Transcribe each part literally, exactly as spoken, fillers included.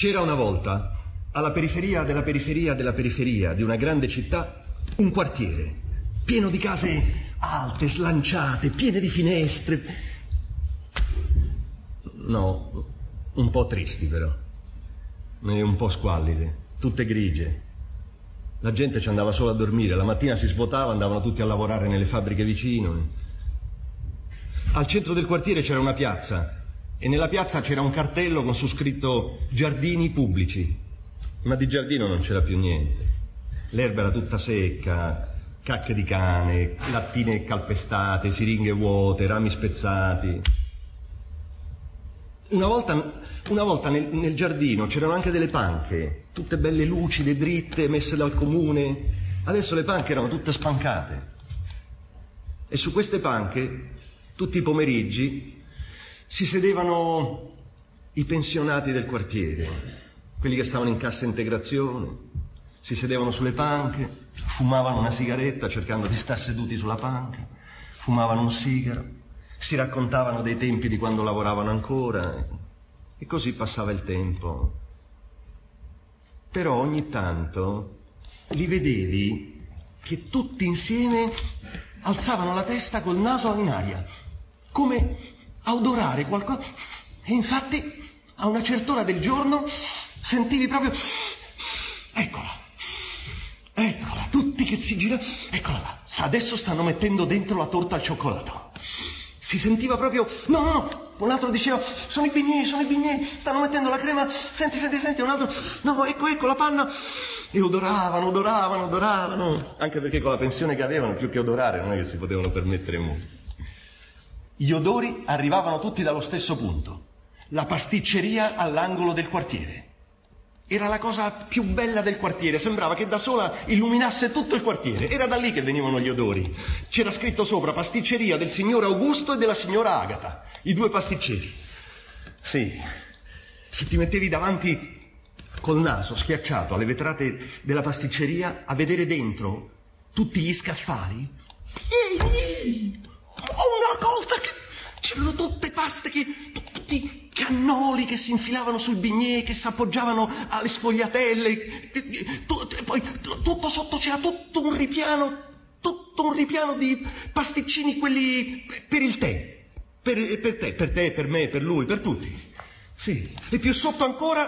C'era una volta, alla periferia della periferia della periferia di una grande città, un quartiere pieno di case alte, slanciate, piene di finestre. No, un po' tristi però, e un po' squallide, tutte grigie. La gente ci andava solo a dormire, la mattina si svuotava, andavano tutti a lavorare nelle fabbriche vicino. Al centro del quartiere c'era una piazza, e nella piazza c'era un cartello con su scritto giardini pubblici, ma di giardino non c'era più niente. L'erba era tutta secca, cacche di cane, lattine calpestate, siringhe vuote, rami spezzati. Una volta, una volta nel, nel giardino c'erano anche delle panche, tutte belle lucide, dritte, messe dal comune. Adesso le panche erano tutte spancate, e su queste panche tutti i pomeriggi si sedevano i pensionati del quartiere, quelli che stavano in cassa integrazione. Si sedevano sulle panche, fumavano una sigaretta cercando di star seduti sulla panca, fumavano un sigaro, si raccontavano dei tempi di quando lavoravano ancora, e così passava il tempo. Però ogni tanto li vedevi che tutti insieme alzavano la testa col naso in aria, come a odorare qualcosa, e infatti a una certa ora del giorno sentivi proprio, eccola, eccola, tutti che si girano, eccola là, adesso stanno mettendo dentro la torta al cioccolato. Si sentiva proprio, no, no, no, un altro diceva, sono i bignè, sono i bignè, stanno mettendo la crema, senti, senti, senti, un altro, no, ecco, ecco la panna, e odoravano, odoravano, odoravano, anche perché con la pensione che avevano, più che odorare, non è che si potevano permettere molto. Gli odori arrivavano tutti dallo stesso punto, la pasticceria all'angolo del quartiere. Era la cosa più bella del quartiere, sembrava che da sola illuminasse tutto il quartiere. Era da lì che venivano gli odori. C'era scritto sopra pasticceria del signor Augusto e della signora Agata, i due pasticceri. Sì, se ti mettevi davanti col naso schiacciato alle vetrate della pasticceria a vedere dentro tutti gli scaffali, una cosa che c'erano tutte paste, che tutti i cannoli che si infilavano sul bignè, che si appoggiavano alle sfogliatelle, e poi tutto sotto c'era tutto un ripiano, tutto un ripiano di pasticcini, quelli per il tè, per, per te, per te, per me, per lui, per tutti. Sì. E più sotto ancora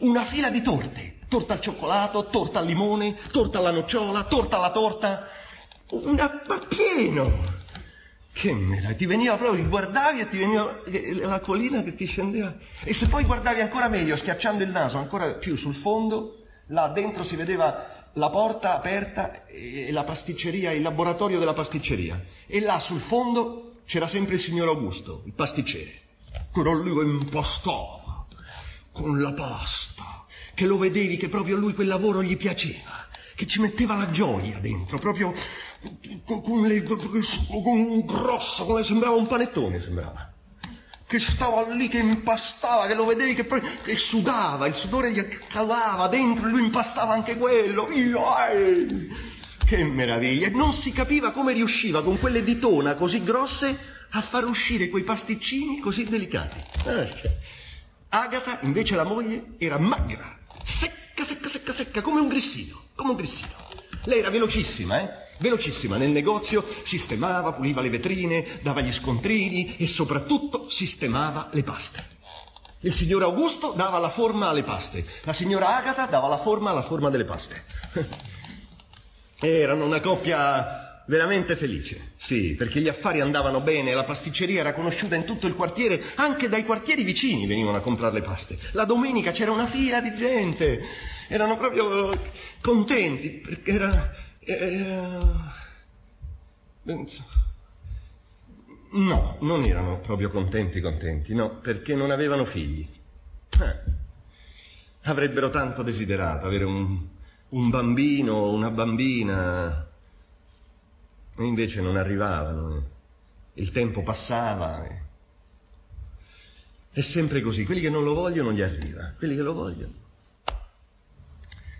una fila di torte, torta al cioccolato, torta al limone, torta alla nocciola, torta alla torta, una, ma pieno. Che mela, ti veniva proprio, guardavi e ti veniva l'acquolina che ti scendeva. E se poi guardavi ancora meglio, schiacciando il naso ancora più sul fondo, là dentro si vedeva la porta aperta e la pasticceria, il laboratorio della pasticceria. E là sul fondo c'era sempre il signor Augusto, il pasticcere, quello lì che impastava con la pasta, che lo vedevi che proprio lui quel lavoro gli piaceva, che ci metteva la gioia dentro, proprio con, le, con un grosso, come sembrava un panettone, sembrava, che stava lì, che impastava, che lo vedevi che, che sudava, il sudore gli calava dentro e lui impastava anche quello. Che meraviglia! Non si capiva come riusciva con quelle ditona così grosse a far uscire quei pasticcini così delicati. Agata, invece la moglie, era magra, secca, secca, secca, secca, come un grissino. Come un grissino. Lei era velocissima, eh? Velocissima nel negozio, sistemava, puliva le vetrine, dava gli scontrini e soprattutto sistemava le paste. Il signor Augusto dava la forma alle paste, la signora Agata dava la forma alla forma delle paste. Erano una coppia veramente felice, sì, perché gli affari andavano bene, la pasticceria era conosciuta in tutto il quartiere, anche dai quartieri vicini venivano a comprare le paste. La domenica c'era una fila di gente. Erano proprio contenti, perché era, era... No, non erano proprio contenti contenti, no, perché non avevano figli. Eh. Avrebbero tanto desiderato avere un, un bambino, una bambina, e invece non arrivavano. Il tempo passava. E... È sempre così, quelli che non lo vogliono gli arriva, quelli che lo vogliono.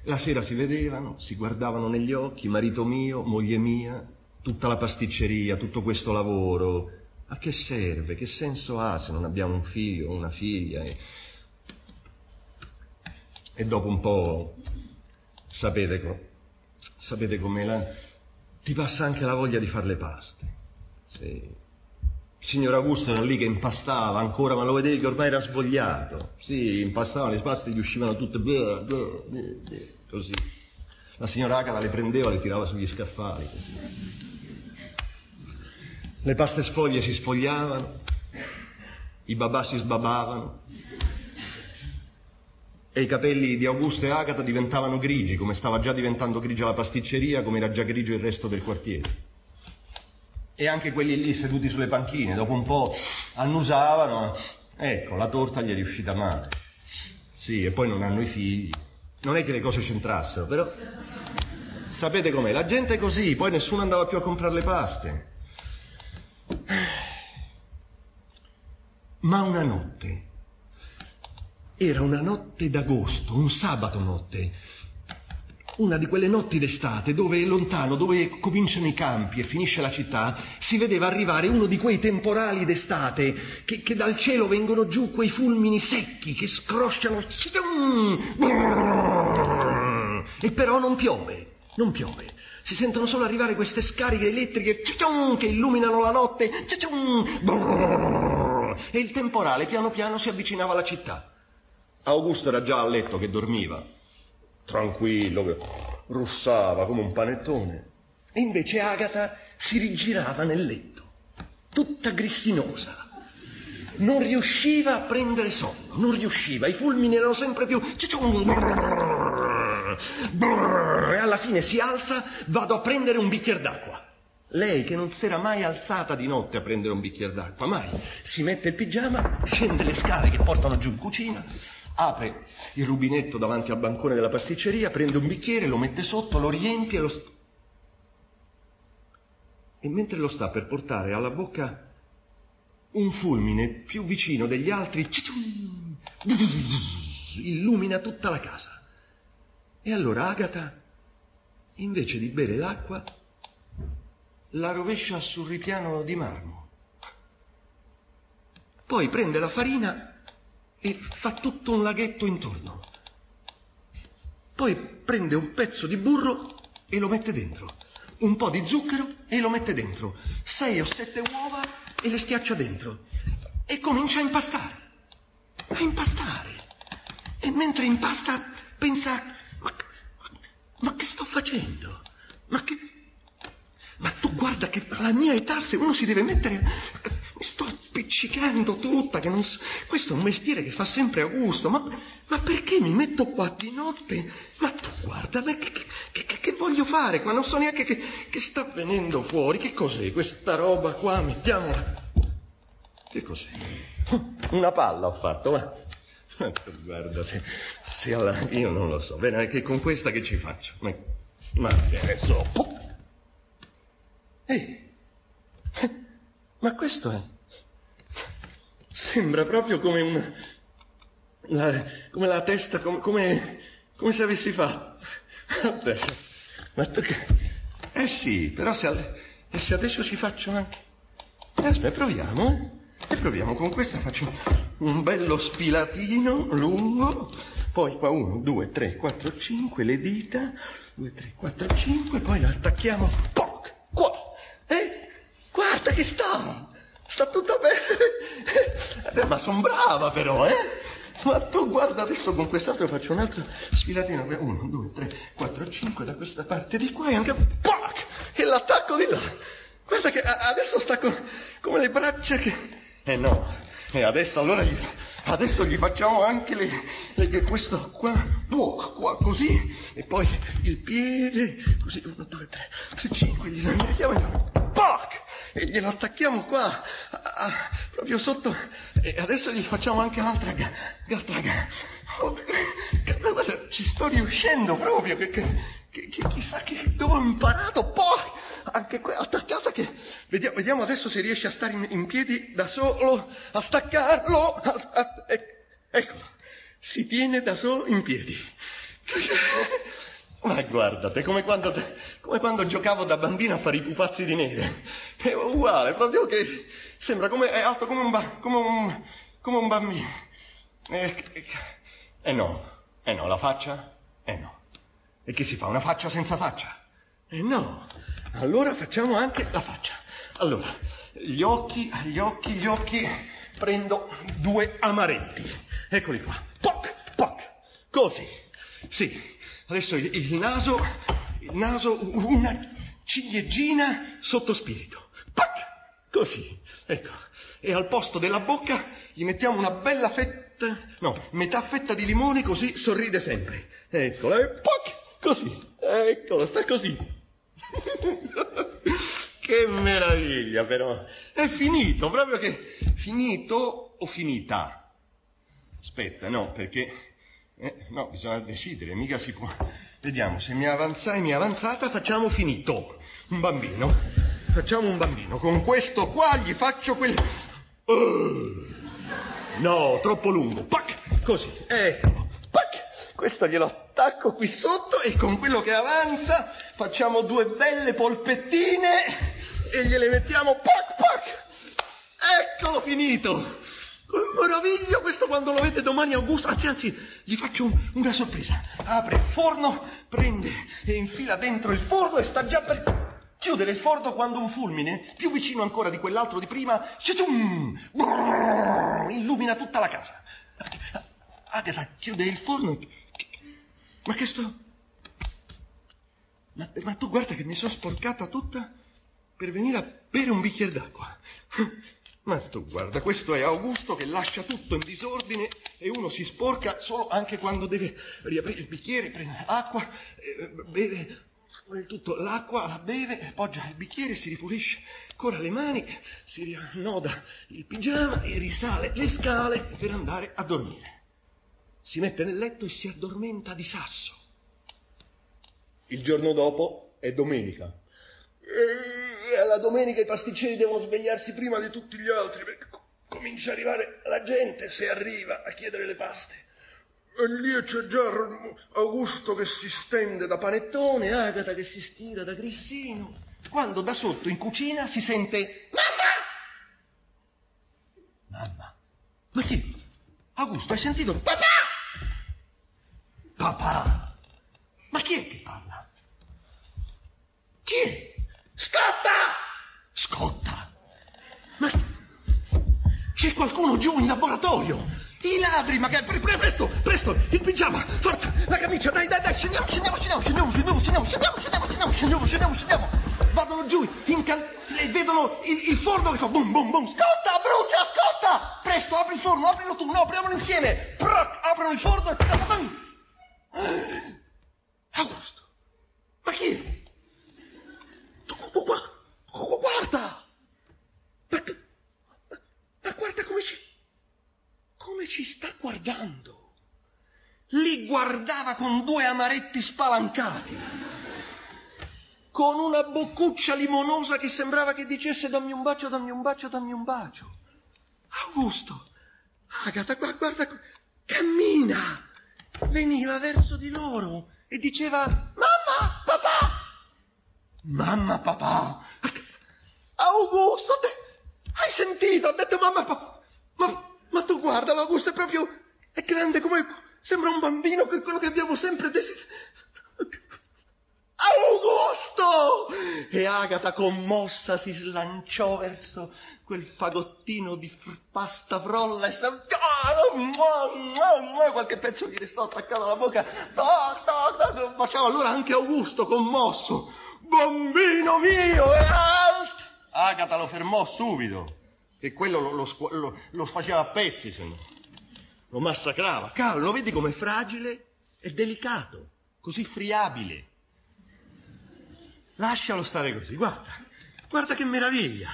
La sera si vedevano, si guardavano negli occhi, marito mio, moglie mia, tutta la pasticceria, tutto questo lavoro. A che serve? Che senso ha se non abbiamo un figlio o una figlia? E... e dopo un po' sapete, sapete com'è la... ti passa anche la voglia di fare le paste. Sì. Il signor Augusto era lì che impastava ancora, ma lo vedevi che ormai era svogliato. Sì, impastavano, le paste gli uscivano tutte bleh, bleh, bleh, bleh, così. La signora Agata le prendeva e le tirava sugli scaffali. Così. Le paste sfoglie si sfogliavano, i babà si sbabavano e i capelli di Augusto e Agata diventavano grigi, come stava già diventando grigia la pasticceria, come era già grigio il resto del quartiere. E anche quelli lì seduti sulle panchine, dopo un po' annusavano, ecco, la torta gli è riuscita male. Sì, e poi non hanno i figli. Non è che le cose c'entrassero, però sapete com'è, la gente è così, poi nessuno andava più a comprare le paste. Ma una notte, era una notte d'agosto, un sabato notte, una di quelle notti d'estate dove lontano, dove cominciano i campi e finisce la città, si vedeva arrivare uno di quei temporali d'estate che, che dal cielo vengono giù quei fulmini secchi che scrosciano e però non piove, non piove. Si sentono solo arrivare queste scariche elettriche che illuminano la notte e il temporale piano piano si avvicinava alla città. Augusto era già a letto che dormiva. Tranquillo, che russava come un panettone. E invece Agata si rigirava nel letto, tutta grissinosa. Non riusciva a prendere sonno, non riusciva, i fulmini erano sempre più... E alla fine si alza, vado a prendere un bicchiere d'acqua. Lei, che non si era mai alzata di notte a prendere un bicchiere d'acqua, mai, si mette il pigiama, scende le scale che portano giù in cucina, apre il rubinetto davanti al bancone della pasticceria, prende un bicchiere, lo mette sotto, lo riempie e lo... St- e mentre lo sta per portare alla bocca, un fulmine più vicino degli altri illumina tutta la casa. E allora Agata, invece di bere l'acqua, la rovescia sul ripiano di marmo. Poi prende la farina e fa tutto un laghetto intorno. Poi prende un pezzo di burro e lo mette dentro, un po' di zucchero e lo mette dentro, sei o sette uova e le schiaccia dentro e comincia a impastare, a impastare. E mentre impasta pensa, ma, ma che sto facendo? Ma che... Ma tu guarda che alla mia età se uno si deve mettere... Mi sto appiccicando tutta, che non so, questo è un mestiere che fa sempre a gusto, ma, ma perché mi metto qua di notte? Ma tu guarda, ma che, che, che, che voglio fare qua? Non so neanche che, che sta venendo fuori, che cos'è questa roba qua? Mettiamola. Che cos'è? Una palla ho fatto, ma, ma tu guarda, se, se alla... io non lo so, bene, che con questa che ci faccio? Ma, ma che ne so. Ehi! Ma questo è... Sembra proprio come un... La, come la testa, com, come... Come se avessi fatto... Ma tu che... Eh sì, però se, al, se adesso ci faccio anche... Eh, aspetta, proviamo, eh? E proviamo, con questa faccio un bello sfilatino lungo... Poi qua uno, due, tre, quattro, cinque, le dita... due, tre, quattro, cinque, poi lo attacchiamo... Poc! Qua! Eh? Guarda che sta! Sta tutto bene! Ma son brava però, eh! Ma tu guarda, adesso con quest'altro faccio un altro sfilatino. uno, due, tre, quattro, cinque, da questa parte di qua e anche... Pac! E l'attacco di là! Guarda che adesso sta con, come le braccia che... Eh no! E adesso allora gli, adesso gli facciamo anche le, le, questo qua, qua, così! E poi il piede, così, uno, due, tre, tre, cinque, gli andiamo... Pac! E glielo attacchiamo qua, a, a, proprio sotto, e adesso gli facciamo anche l'altra, l'altra, oh, guarda, ci sto riuscendo proprio, che, che, che chissà che dove ho imparato, poi, anche quella attaccata che, vediamo, vediamo adesso se riesce a stare in, in piedi da solo, a staccarlo, a, a, e, eccolo, si tiene da solo in piedi. Ma guardate, come quando, come quando giocavo da bambino a fare i pupazzi di neve. È uguale, proprio che sembra come, è alto come un, ba, come un, come un bambino. E eh, eh, eh no, E no, la faccia? E no. E che si fa? Una faccia senza faccia? E no. Allora facciamo anche la faccia. Allora, gli occhi, gli occhi, gli occhi, prendo due amaretti. Eccoli qua. Poc, poc. Così. Sì. Adesso il, il naso, il naso, una ciliegina sotto spirito. Pac! Così. Ecco. E al posto della bocca gli mettiamo una bella fetta, no, metà fetta di limone, così sorride sempre. Eccola. E pac! Così. Eccola, sta così. Che meraviglia però. È finito, proprio che... Finito o finita? Aspetta, no, perché... Eh, no, bisogna decidere, mica si può. Vediamo, se mi avanzai, mi è avanzata, facciamo finito. Un bambino. Facciamo un bambino. Con questo qua gli faccio quel... Uh, no, troppo lungo. Pac! Così, ecco. Pac! Questo glielo attacco qui sotto e con quello che avanza facciamo due belle polpettine e gliele mettiamo... Pac! Pac! Eccolo, finito! Che meraviglio, questo quando lo vede domani Augusto, anzi, anzi, gli faccio un, una sorpresa. Apre il forno, prende e infila dentro il forno e sta già per chiudere il forno quando un fulmine, più vicino ancora di quell'altro di prima, illumina tutta la casa. Agata chiude il forno. Ma che sto... Ma, ma tu guarda che mi sono sporcata tutta per venire a bere un bicchiere d'acqua. Ma tu guarda, questo è Augusto che lascia tutto in disordine e uno si sporca solo anche quando deve riaprire il bicchiere, prende acqua, beve tutto l'acqua, la beve, appoggia il bicchiere, si ripulisce ancora le mani, si riannoda il pigiama e risale le scale per andare a dormire. Si mette nel letto e si addormenta di sasso. Il giorno dopo è domenica. La domenica i pasticceri devono svegliarsi prima di tutti gli altri perché comincia a arrivare la gente, se arriva, a chiedere le paste. E lì c'è già Augusto che si stende da panettone, Agata che si stira da grissino, quando da sotto in cucina si sente mamma! Mamma! Ma chi? Augusto, hai sentito? Papà! Papà! Ma chi è che parla? Chi è? Scotta! Scotta! Ma c'è qualcuno giù in laboratorio! I ladri magari! Pre, pre, presto! Presto! Il pigiama! Forza! La camicia! Dai, dai, dai! Scendiamo, scendiamo, scendiamo, scendiamo, scendiamo, scendiamo, scendiamo, scendiamo, scendiamo, scendiamo, scendiamo! Vadano giù! E vedono il, il forno che fa boom, boom, boom! Scotta! Brucia! Scotta! Presto! Apri il forno! Aprilo tu! No! Apriamolo insieme! Proc! Aprono il forno e... Augusto! Ma chi è? Guarda! Ma, ma guarda come ci, come ci sta guardando! Li guardava con due amaretti spalancati, con una boccuccia limonosa che sembrava che dicesse dammi un bacio, dammi un bacio, dammi un bacio. Augusto, Agata, guarda, cammina! Veniva verso di loro e diceva mamma, papà! Mamma, papà! Augusto, te... hai sentito? Ha detto mamma, papà! Ma, ma tu guardalo, Augusto, è proprio... è grande come... sembra un bambino, che quello che abbiamo sempre desiderato. Augusto! E Agata, commossa, si slanciò verso quel fagottino di pasta frolla e qualche pezzo gli restò attaccato alla bocca. Toc, toc, toc, se lo baciava. Allora anche Augusto, commosso. Bambino mio, è alto! Agata lo fermò subito, che quello lo, lo, lo, lo faceva a pezzi, se no. Lo massacrava. Cavolo, lo vedi com'è fragile e delicato, così friabile. Lascialo stare così, guarda, guarda che meraviglia.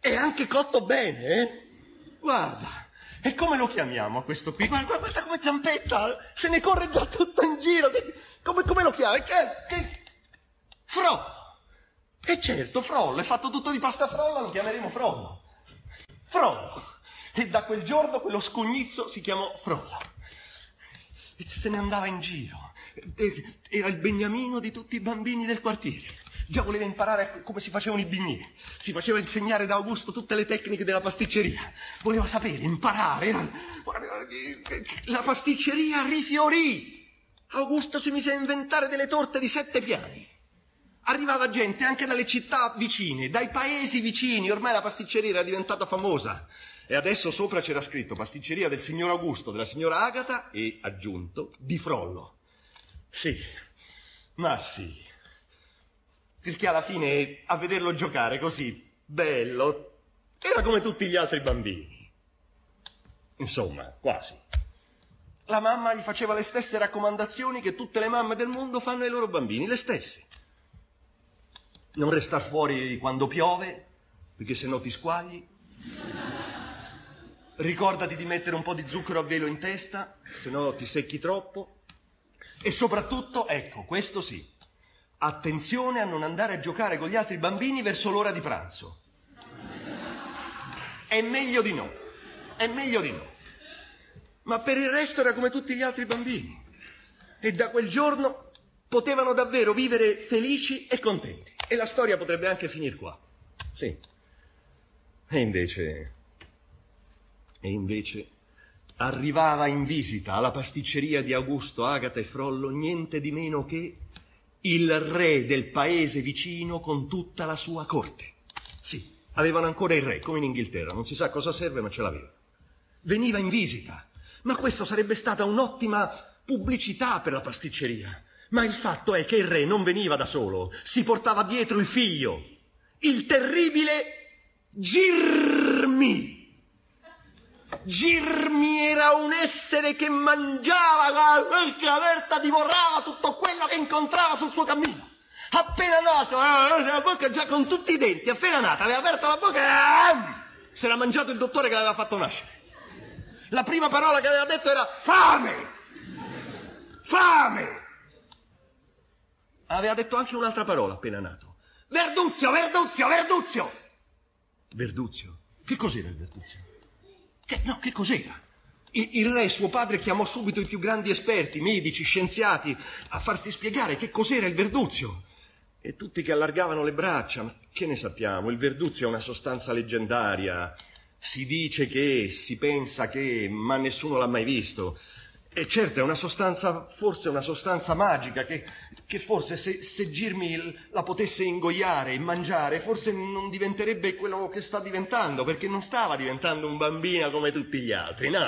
È anche cotto bene, eh? Guarda. E come lo chiamiamo a questo qui? Guarda, guarda, guarda come zampetta, se ne corre già tutto in giro. Come, come lo chiami? Che, che... Frollo! E certo, Frollo, è fatto tutto di pasta frolla, lo chiameremo Frollo. Frollo! E da quel giorno quello scugnizzo si chiamò Frollo. E se ne andava in giro. Era il beniamino di tutti i bambini del quartiere. Già voleva imparare come si facevano i bignè, si faceva insegnare da Augusto tutte le tecniche della pasticceria, voleva sapere, imparare, la pasticceria rifiorì, Augusto si mise a inventare delle torte di sette piani, arrivava gente anche dalle città vicine, dai paesi vicini, ormai la pasticceria era diventata famosa e adesso sopra c'era scritto pasticceria del signor Augusto, della signora Agata e, aggiunto, di Frollo. Sì, ma sì. Perché alla fine, a vederlo giocare così, bello, era come tutti gli altri bambini. Insomma, quasi. La mamma gli faceva le stesse raccomandazioni che tutte le mamme del mondo fanno ai loro bambini, le stesse. Non restar fuori quando piove, perché sennò ti squagli. Ricordati di mettere un po' di zucchero a velo in testa, sennò ti secchi troppo. E soprattutto, ecco, questo sì. Attenzione a non andare a giocare con gli altri bambini verso l'ora di pranzo. È meglio di no, è meglio di no. Ma per il resto era come tutti gli altri bambini. E da quel giorno potevano davvero vivere felici e contenti. E la storia potrebbe anche finir qua. Sì. E invece... E invece... Arrivava in visita alla pasticceria di Augusto, Agata e Frollo niente di meno che... il re del paese vicino con tutta la sua corte. Sì, avevano ancora il re, come in Inghilterra, non si sa cosa serve, ma ce l'avevano. Veniva in visita, ma questo sarebbe stata un'ottima pubblicità per la pasticceria. Ma il fatto è che il re non veniva da solo, si portava dietro il figlio, il terribile Girmi. Girmi era un essere che mangiava con la bocca aperta, divorava tutto quello che incontrava sul suo cammino. Appena nato, la bocca già con tutti i denti, appena nata, aveva aperto la bocca, si era mangiato il dottore che l'aveva fatto nascere. La prima parola che aveva detto era fame, fame. Aveva detto anche un'altra parola appena nato. Verduzio, Verduzio, Verduzio. Verduzio? Che cos'era il Verduzio? Che, no, che cos'era? Il, il re, suo padre, chiamò subito i più grandi esperti, medici, scienziati, a farsi spiegare che cos'era il Verduzio. E tutti che allargavano le braccia, ma che ne sappiamo? Il Verduzio è una sostanza leggendaria, si dice che, si pensa che, ma nessuno l'ha mai visto. E certo, è una sostanza, forse una sostanza magica, che, che forse se, se Girmi la potesse ingoiare e mangiare, forse non diventerebbe quello che sta diventando, perché non stava diventando un bambino come tutti gli altri, no.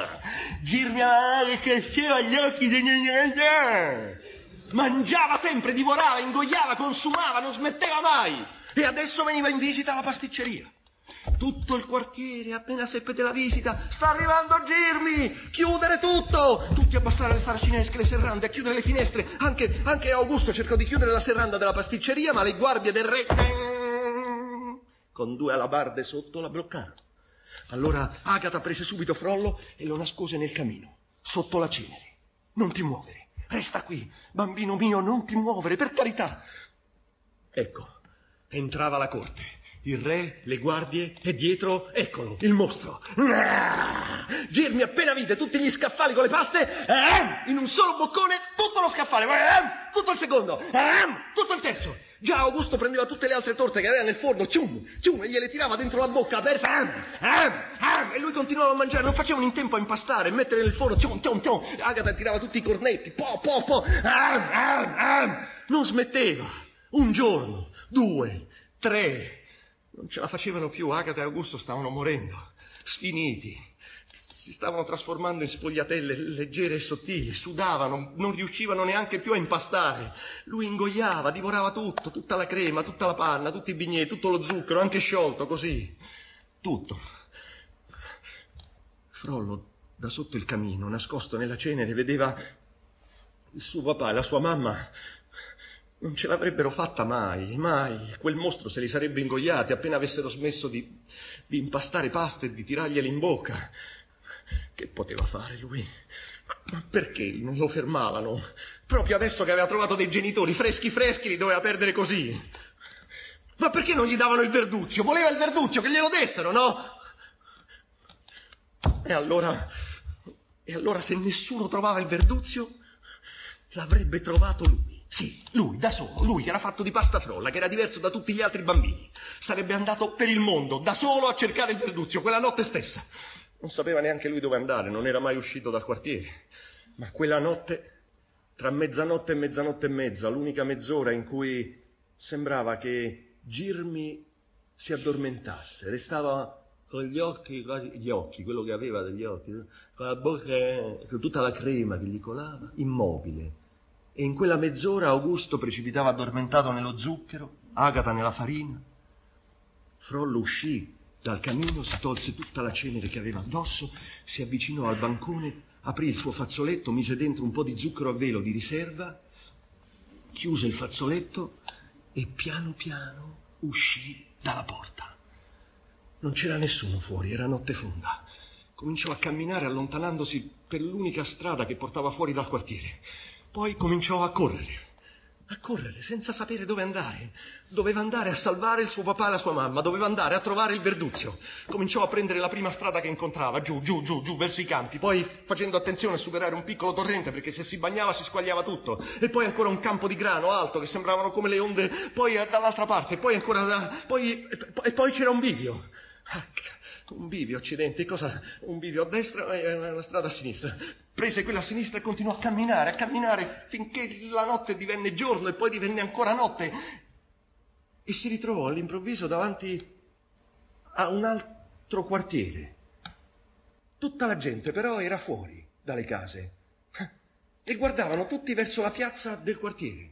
Girmi cresceva gli occhi di... Mangiava sempre, divorava, ingoiava, consumava, non smetteva mai. E adesso veniva in visita alla pasticceria. Tutto il quartiere, appena seppe della visita, sta arrivando a Girmi, chiudere tutto, tutti a passare le saracinesche, le serrande, a chiudere le finestre, anche, anche Augusto cercò di chiudere la serranda della pasticceria, ma le guardie del re, con due alabarde sotto, la bloccarono. Allora Agata prese subito Frollo e lo nascose nel camino, sotto la cenere. Non ti muovere, resta qui, bambino mio, non ti muovere, per carità. Ecco, entrava la corte. Il re, le guardie e dietro, eccolo, il mostro. Girmi appena vide tutti gli scaffali con le paste, in un solo boccone tutto lo scaffale, tutto il secondo, tutto il terzo. Già Augusto prendeva tutte le altre torte che aveva nel forno, cium, cium, e gliele tirava dentro la bocca aperta, e lui continuava a mangiare, non facevano in tempo a impastare, mettere nel forno, cium, cium, cium. Agata tirava tutti i cornetti, po, po, po, non smetteva. Un giorno, due, tre... Non ce la facevano più, Agata e Augusto stavano morendo, sfiniti, si stavano trasformando in spogliatelle leggere e sottili, sudavano, non riuscivano neanche più a impastare. Lui ingoiava, divorava tutto, tutta la crema, tutta la panna, tutti i bignè, tutto lo zucchero, anche sciolto, così, tutto. Frollo, da sotto il camino, nascosto nella cenere, vedeva il suo papà e la sua mamma. Non ce l'avrebbero fatta mai, mai. Quel mostro se li sarebbe ingoiati appena avessero smesso di, di impastare pasta e di tirarglieli in bocca. Che poteva fare lui? Ma perché non lo fermavano? Proprio adesso che aveva trovato dei genitori freschi freschi li doveva perdere così. Ma perché non gli davano il Verduzio? Voleva il Verduzio, che glielo dessero, no? E allora, e allora se nessuno trovava il Verduzio, l'avrebbe trovato lui. Sì, lui, da solo, lui che era fatto di pasta frolla, che era diverso da tutti gli altri bambini. Sarebbe andato per il mondo, da solo, a cercare il Verduzio, quella notte stessa. Non sapeva neanche lui dove andare, non era mai uscito dal quartiere. Ma quella notte, tra mezzanotte e mezzanotte e mezza, l'unica mezz'ora in cui sembrava che Girmi si addormentasse, restava con gli occhi, quasi gli occhi, quello che aveva degli occhi, con la bocca, con tutta la crema che gli colava, immobile. E in quella mezz'ora Augusto precipitava addormentato nello zucchero, Agata nella farina. Frollo uscì dal camino, si tolse tutta la cenere che aveva addosso, si avvicinò al bancone, aprì il suo fazzoletto, mise dentro un po' di zucchero a velo di riserva, chiuse il fazzoletto e piano piano uscì dalla porta. Non c'era nessuno fuori, era notte fonda. Cominciò a camminare allontanandosi per l'unica strada che portava fuori dal quartiere. Poi cominciò a correre, a correre senza sapere dove andare. Doveva andare a salvare il suo papà e la sua mamma, doveva andare a trovare il Verduzio. Cominciò a prendere la prima strada che incontrava, giù, giù, giù, giù, verso i campi, poi facendo attenzione a superare un piccolo torrente, perché se si bagnava si squagliava tutto, e poi ancora un campo di grano alto che sembravano come le onde, poi dall'altra parte, poi ancora da... Poi, e poi c'era un bivio. Ah, un bivio, accidenti, cosa? Un bivio a destra e una strada a sinistra. Prese quella a sinistra e continuò a camminare, a camminare, finché la notte divenne giorno e poi divenne ancora notte. E si ritrovò all'improvviso davanti a un altro quartiere. Tutta la gente però era fuori dalle case e guardavano tutti verso la piazza del quartiere.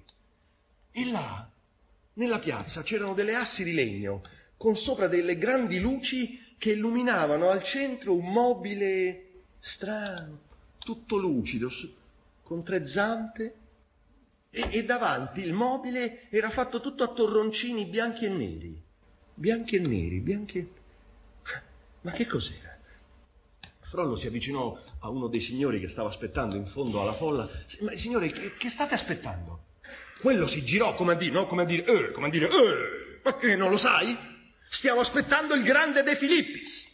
E là, nella piazza, c'erano delle assi di legno con sopra delle grandi luci che illuminavano al centro un mobile strano, tutto lucido, con tre zampe, e, e davanti il mobile era fatto tutto a torroncini bianchi e neri, bianchi e neri, bianchi e... Ma che cos'era? Frollo si avvicinò a uno dei signori che stava aspettando in fondo alla folla. Ma signore, che, che state aspettando? Quello si girò come a dire, no? Come a dire, eh, come a dire, eh, ma che non lo sai? Stiamo aspettando il grande De Filippis,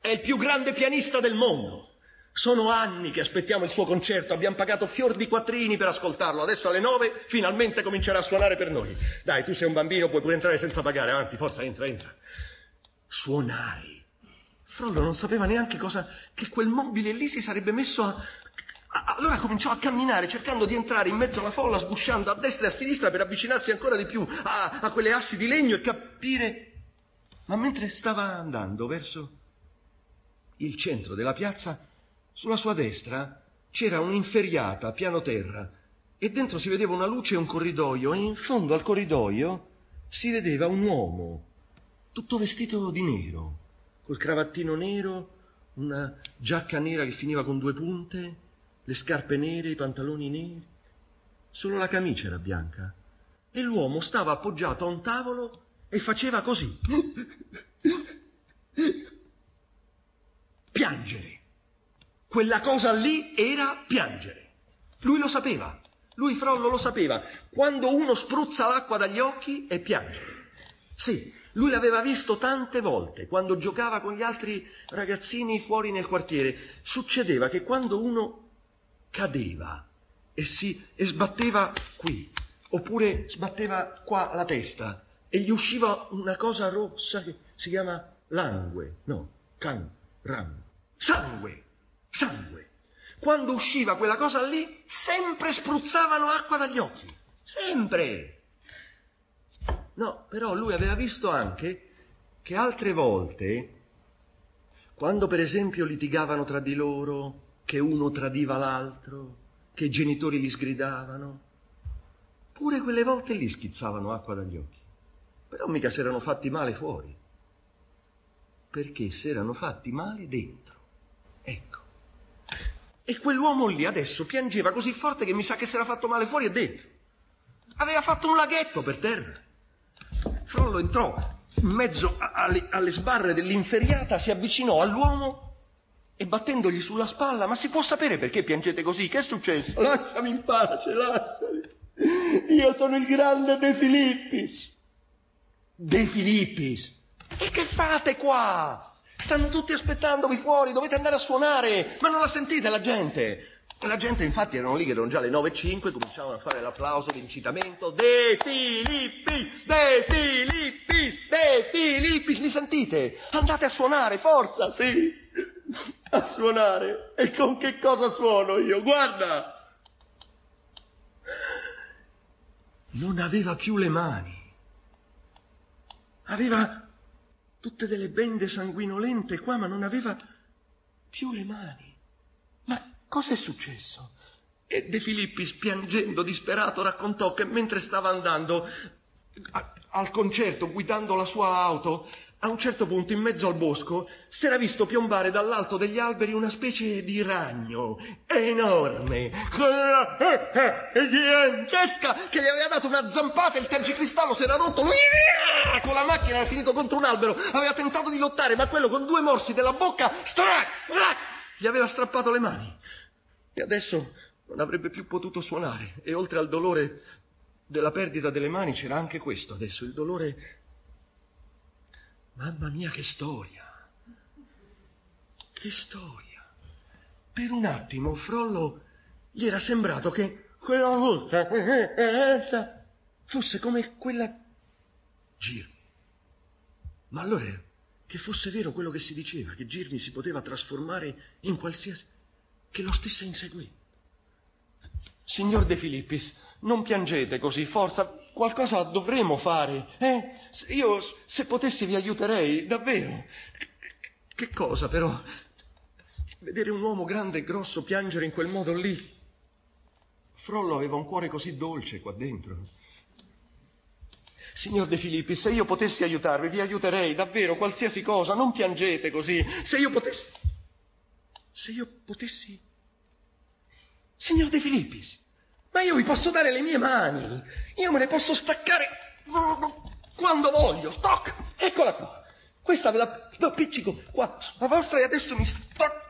è il più grande pianista del mondo. Sono anni che aspettiamo il suo concerto, abbiamo pagato fior di quattrini per ascoltarlo, adesso alle nove finalmente comincerà a suonare per noi. Dai, tu sei un bambino, puoi pure entrare senza pagare, avanti, forza, entra, entra. Suonare. Frollo non sapeva neanche cosa, che quel mobile lì si sarebbe messo a... Allora cominciò a camminare, cercando di entrare in mezzo alla folla, sgusciando a destra e a sinistra per avvicinarsi ancora di più a, a quelle assi di legno e capire... Ma mentre stava andando verso il centro della piazza, sulla sua destra c'era un'inferriata, piano terra, e dentro si vedeva una luce e un corridoio, e in fondo al corridoio si vedeva un uomo, tutto vestito di nero, col cravattino nero, una giacca nera che finiva con due punte, le scarpe nere, i pantaloni neri, solo la camicia era bianca. E l'uomo stava appoggiato a un tavolo e faceva così. Piangere. Quella cosa lì era piangere. Lui lo sapeva, lui Frollo lo sapeva. Quando uno spruzza l'acqua dagli occhi è piangere. Sì, lui l'aveva visto tante volte, quando giocava con gli altri ragazzini fuori nel quartiere. Succedeva che quando uno cadeva e, si, e sbatteva qui, oppure sbatteva qua la testa e gli usciva una cosa rossa che si chiama langue, no, can, ram, sangue, sangue. Quando usciva quella cosa lì, sempre spruzzavano acqua dagli occhi, sempre. No, però lui aveva visto anche che altre volte, quando per esempio litigavano tra di loro, che uno tradiva l'altro, che i genitori gli sgridavano, pure quelle volte lì schizzavano acqua dagli occhi. Però mica si erano fatti male fuori, perché si erano fatti male dentro. Ecco. E quell'uomo lì adesso piangeva così forte che mi sa che si era fatto male fuori e dentro. Aveva fatto un laghetto per terra. Frollo entrò in mezzo alle, alle sbarre dell'inferriata, si avvicinò all'uomo e battendogli sulla spalla: ma si può sapere perché piangete così? Che è successo? Lasciami in pace, lasciami. Io sono il grande De Filippis. De Filippis? E che fate qua? Stanno tutti aspettandovi fuori, dovete andare a suonare. Ma non la sentite la gente? La gente infatti erano lì che erano già le nove e zero cinque, cominciavano a fare l'applauso, l'incitamento. De Filippis, De Filippis, De Filippis, li sentite? Andate a suonare, forza, sì, a suonare. E con che cosa suono io? Guarda! Non aveva più le mani, aveva tutte delle bende sanguinolente qua, ma non aveva più le mani. Ma cosa è successo? E De Filippis, piangendo, disperato, raccontò che mentre stava andando a, al concerto, guidando la sua auto, a un certo punto, in mezzo al bosco, si era visto piombare dall'alto degli alberi una specie di ragno enorme, con una gigantesca, che gli aveva dato una zampata, il tergicristallo si era rotto, lui con la macchina era finito contro un albero, aveva tentato di lottare, ma quello con due morsi della bocca, strac, strac, gli aveva strappato le mani. E adesso non avrebbe più potuto suonare. E oltre al dolore della perdita delle mani c'era anche questo adesso, il dolore... Mamma mia, che storia! Che storia! Per un attimo Frollo gli era sembrato che quella volta fosse come quella Girmi. Ma allora che fosse vero quello che si diceva, che Girmi si poteva trasformare in qualsiasi... che lo stesse inseguendo. Signor De Filippis, non piangete così, forza, qualcosa dovremo fare, eh? Io, se potessi, vi aiuterei, davvero. Che cosa, però? Vedere un uomo grande e grosso piangere in quel modo lì. Frollo aveva un cuore così dolce qua dentro. Signor De Filippis, se io potessi aiutarvi, vi aiuterei, davvero, qualsiasi cosa, non piangete così. Se io potessi... Se io potessi... Signor De Filippis, ma io vi posso dare le mie mani. Io me le posso staccare... quando voglio, stock, eccola qua, questa ve la, la appiccico qua, la vostra, e adesso mi stock,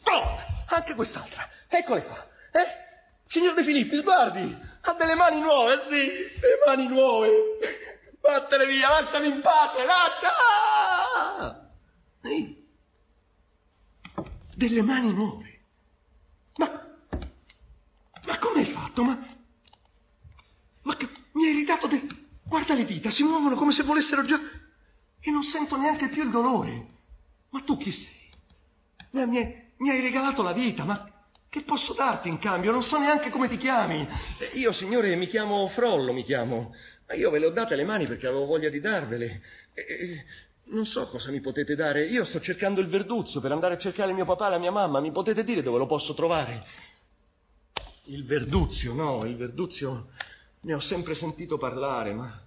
stock, anche quest'altra, eccole qua, eh? Signor De Filippis, guardi, ha delle mani nuove, sì, le mani nuove, vattene via, lasciami in pace, lascia, sì. Delle mani nuove, ma, ma come hai fatto, ma, ma che, mi hai ridato del... Guarda le dita, si muovono come se volessero già... E non sento neanche più il dolore. Ma tu chi sei? Mi, mi hai regalato la vita, ma che posso darti in cambio? Non so neanche come ti chiami. Io, signore, mi chiamo Frollo, mi chiamo. Ma io ve le ho date le mani perché avevo voglia di darvele. E, non so cosa mi potete dare. Io sto cercando il Verduzzo per andare a cercare mio papà e la mia mamma. Mi potete dire dove lo posso trovare? Il Verduzio, no, il Verduzio... Ne ho sempre sentito parlare, ma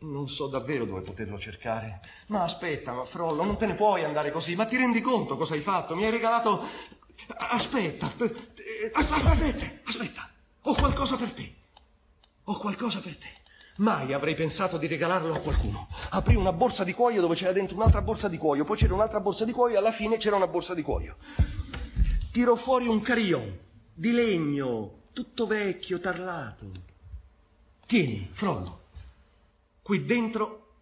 non so davvero dove poterlo cercare. Ma aspetta, ma Frollo, non te ne puoi andare così, ma ti rendi conto cosa hai fatto? Mi hai regalato... Aspetta, aspetta, aspetta, aspetta, ho qualcosa per te, ho qualcosa per te. Mai avrei pensato di regalarlo a qualcuno. Aprì una borsa di cuoio dove c'era dentro un'altra borsa di cuoio, poi c'era un'altra borsa di cuoio e alla fine c'era una borsa di cuoio. Tirò fuori un carillon di legno, tutto vecchio, tarlato. Tieni, Frollo, qui dentro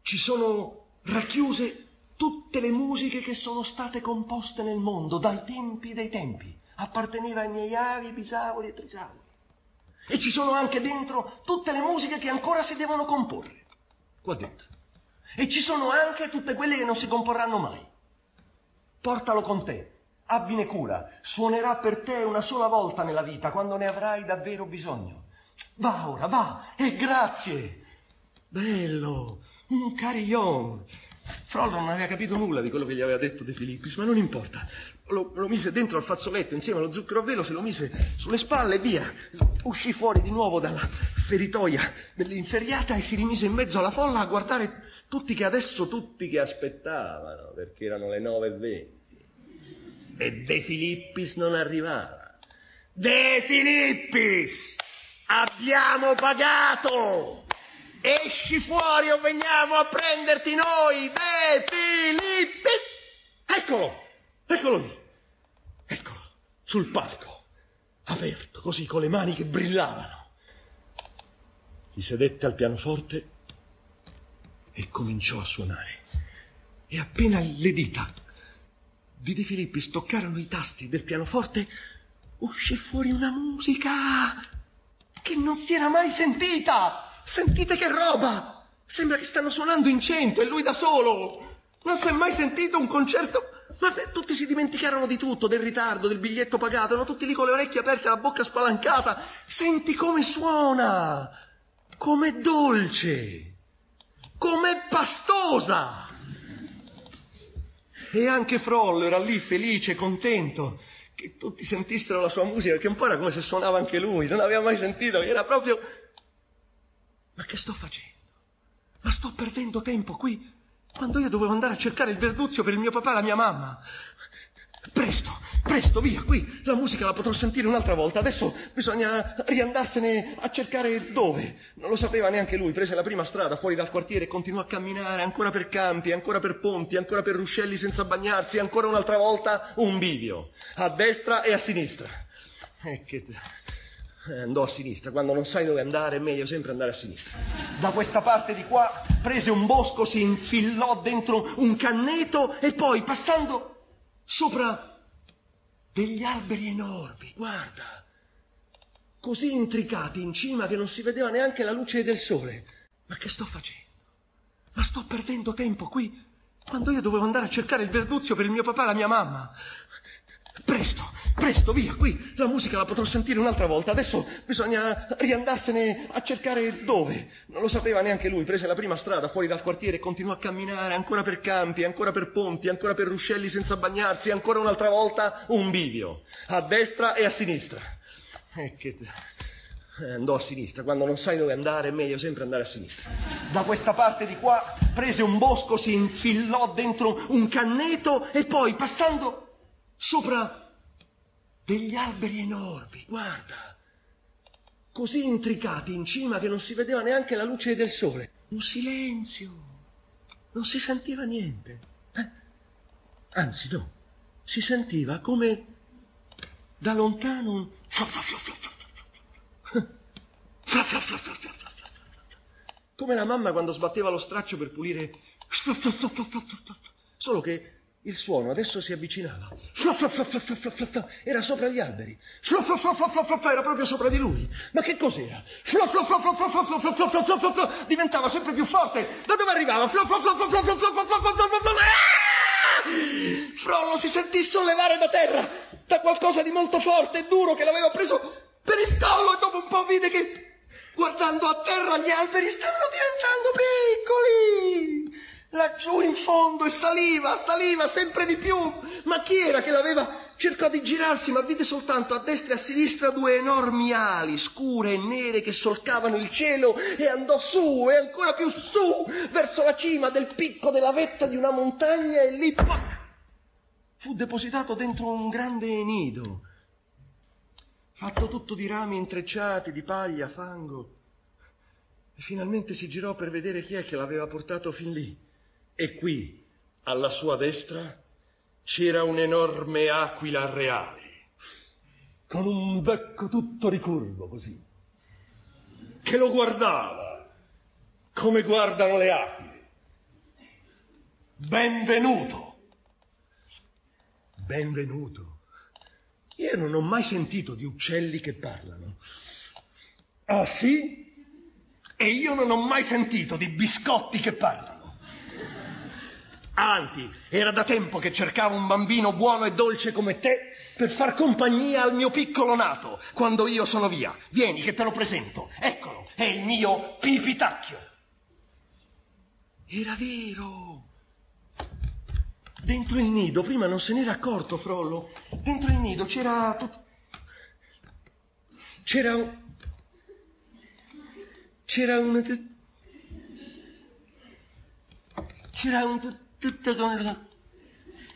ci sono racchiuse tutte le musiche che sono state composte nel mondo, dai tempi dei tempi, apparteneva ai miei avi, bisavoli e trisavoli. E ci sono anche dentro tutte le musiche che ancora si devono comporre, qua dentro. E ci sono anche tutte quelle che non si comporranno mai. Portalo con te, abbine cura, suonerà per te una sola volta nella vita, quando ne avrai davvero bisogno. Va ora, va, e grazie. Bello, un carillon. Frollo non aveva capito nulla di quello che gli aveva detto De Filippis, ma non importa. Lo, lo mise dentro al fazzoletto insieme allo zucchero a velo, se lo mise sulle spalle e via. Uscì fuori di nuovo dalla feritoia dell'inferriata e si rimise in mezzo alla folla a guardare tutti che adesso tutti che aspettavano, perché erano le nove e venti. E De Filippis non arrivava. De Filippis! Abbiamo pagato! Esci fuori o veniamo a prenderti noi! De Filippis! Eccolo! Eccolo lì! Eccolo! Sul palco! Aperto, così, con le mani che brillavano! Si sedette al pianoforte e cominciò a suonare. E appena le dita di De Filippis toccarono i tasti del pianoforte, uscì fuori una musica che non si era mai sentita. Sentite che roba! Sembra che stanno suonando in cento e lui da solo. Non si è mai sentito un concerto. Ma tutti si dimenticarono di tutto, del ritardo, del biglietto pagato, erano tutti lì con le orecchie aperte, la bocca spalancata. Senti come suona, com'è dolce, com'è pastosa. E anche Frollo era lì felice, contento, che tutti sentissero la sua musica, che un po' era come se suonava anche lui, non aveva mai sentito, era proprio... Ma che sto facendo? Ma sto perdendo tempo qui? Quando io dovevo andare a cercare il Verduzio per il mio papà e la mia mamma. Presto, presto, via, qui. La musica la potrò sentire un'altra volta. Adesso bisogna riandarsene a cercare dove. Non lo sapeva neanche lui. Prese la prima strada fuori dal quartiere e continuò a camminare ancora per campi, ancora per ponti, ancora per ruscelli senza bagnarsi, ancora un'altra volta un bivio. A destra e a sinistra. E che... andò a sinistra. Quando non sai dove andare è meglio sempre andare a sinistra. Da questa parte di qua prese un bosco, si infilò dentro un canneto e poi passando sopra degli alberi enormi, guarda, così intricati in cima che non si vedeva neanche la luce del sole. Ma che sto facendo? Ma sto perdendo tempo qui? Quando io dovevo andare a cercare il Verduzio per il mio papà e la mia mamma. Presto, presto, via, qui. La musica la potrò sentire un'altra volta. Adesso bisogna riandarsene a cercare dove. Non lo sapeva neanche lui. Prese la prima strada fuori dal quartiere e continuò a camminare ancora per campi, ancora per ponti, ancora per ruscelli senza bagnarsi, ancora un'altra volta un bivio. A destra e a sinistra. E che... andò a sinistra. Quando non sai dove andare è meglio sempre andare a sinistra. Da questa parte di qua prese un bosco, si infilò dentro un canneto e poi passando... sopra degli alberi enormi, guarda, così intricati in cima che non si vedeva neanche la luce del sole. Un silenzio, non si sentiva niente, eh? Anzi no, si sentiva come da lontano un... come la mamma quando sbatteva lo straccio per pulire, solo che il suono adesso si avvicinava. Era sopra gli alberi. Era proprio sopra di lui. Ma che cos'era? Diventava sempre più forte. Da dove arrivava? Frollo si sentì sollevare da terra da qualcosa di molto forte e duro che l'aveva preso per il collo e dopo un po' vide che, guardando a terra, gli alberi stavano diventando piccoli. Laggiù in fondo e saliva, saliva sempre di più. Ma chi era che l'aveva? Cercò di girarsi, ma vide soltanto a destra e a sinistra due enormi ali scure e nere che solcavano il cielo e andò su e ancora più su verso la cima del picco della vetta di una montagna e lì pac, fu depositato dentro un grande nido, fatto tutto di rami intrecciati, di paglia, fango. E finalmente si girò per vedere chi è che l'aveva portato fin lì. E qui, alla sua destra, c'era un'enorme aquila reale, con un becco tutto ricurvo così, che lo guardava come guardano le aquile. Benvenuto! Benvenuto! Io non ho mai sentito di uccelli che parlano. Ah sì? E io non ho mai sentito di biscotti che parlano. Avanti, era da tempo che cercavo un bambino buono e dolce come te per far compagnia al mio piccolo nato quando io sono via. Vieni che te lo presento, eccolo, è il mio Pipitacchio. Era vero. Dentro il nido, prima non se n'era accorto Frollo, dentro il nido c'era tutto... C'era un... C'era un... C'era un... tutto con,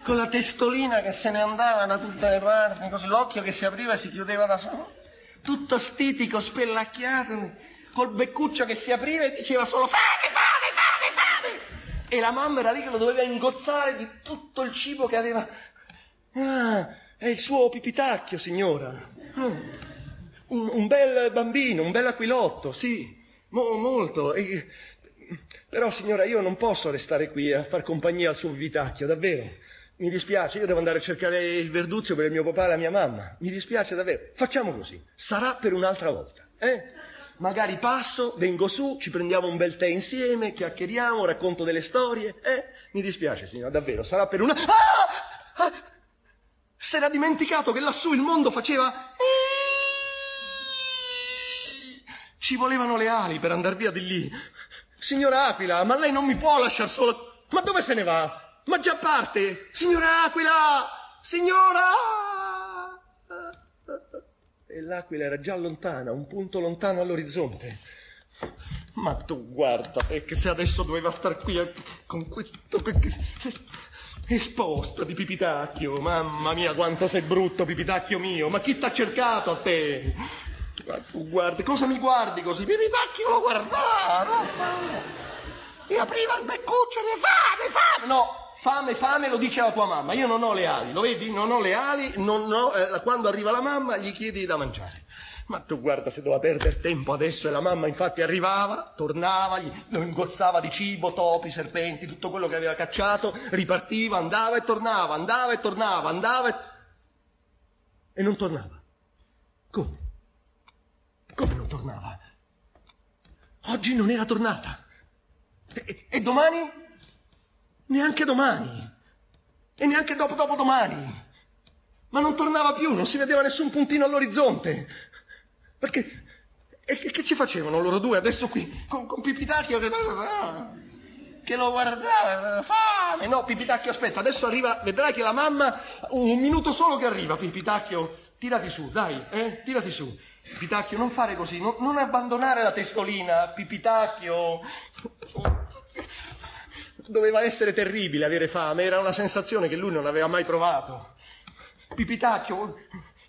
con la testolina che se ne andava da tutte le parti, così l'occhio che si apriva e si chiudeva da solo, tutto stitico, spellacchiato, col beccuccio che si apriva e diceva solo fame, fame, fame, fame. E la mamma era lì che lo doveva ingozzare di tutto il cibo che aveva. Ah, è il suo Pipitacchio, signora. Mm. Un, un bel bambino, un bel aquilotto, sì, mo, molto. E, Però signora, io non posso restare qui a far compagnia al suo Pipitacchio, davvero. Mi dispiace, io devo andare a cercare il Verduzio per il mio papà e la mia mamma. Mi dispiace davvero. Facciamo così, sarà per un'altra volta, eh? Magari passo, vengo su, ci prendiamo un bel tè insieme, chiacchieriamo, racconto delle storie, eh? Mi dispiace, signora, davvero, sarà per una... Ah! Ah! S'era dimenticato che lassù il mondo faceva... Ci volevano le ali per andar via di lì. Signora Aquila, ma lei non mi può lasciar sola... Ma dove se ne va? Ma già parte! Signora Aquila! Signora! E l'aquila era già lontana, un punto lontano all'orizzonte. Ma tu guarda, perché se adesso doveva star qui a... con questo... Esposta di Pipitacchio, mamma mia quanto sei brutto Pipitacchio mio, ma chi t'ha cercato a te? Ma tu guardi, cosa mi guardi così? Pipitacchio lo guardava, no? E apriva il beccuccio, di fame, fame, no! Fame, fame, lo dice la tua mamma, io non ho le ali, lo vedi? Non ho le ali, non ho, eh, quando arriva la mamma gli chiedi da mangiare. Ma tu guarda se doveva perdere tempo adesso, e la mamma infatti arrivava, tornava, gli, lo ingozzava di cibo, topi, serpenti, tutto quello che aveva cacciato, ripartiva, andava e tornava, andava e tornava, andava e... E non tornava. Come? Come non tornava? Oggi non era tornata. E, e domani? Neanche domani, e neanche dopo dopo domani, ma non tornava più, non si vedeva nessun puntino all'orizzonte, perché, e che, che ci facevano loro due adesso qui, con, con Pipitacchio che, che lo guardava, fame, no Pipitacchio aspetta, adesso arriva, vedrai che la mamma, un minuto solo che arriva, Pipitacchio, tirati su, dai, eh, tirati su, Pipitacchio non fare così, non, non abbandonare la testolina, Pipitacchio... Doveva essere terribile avere fame, era una sensazione che lui non aveva mai provato. Pipitacchio,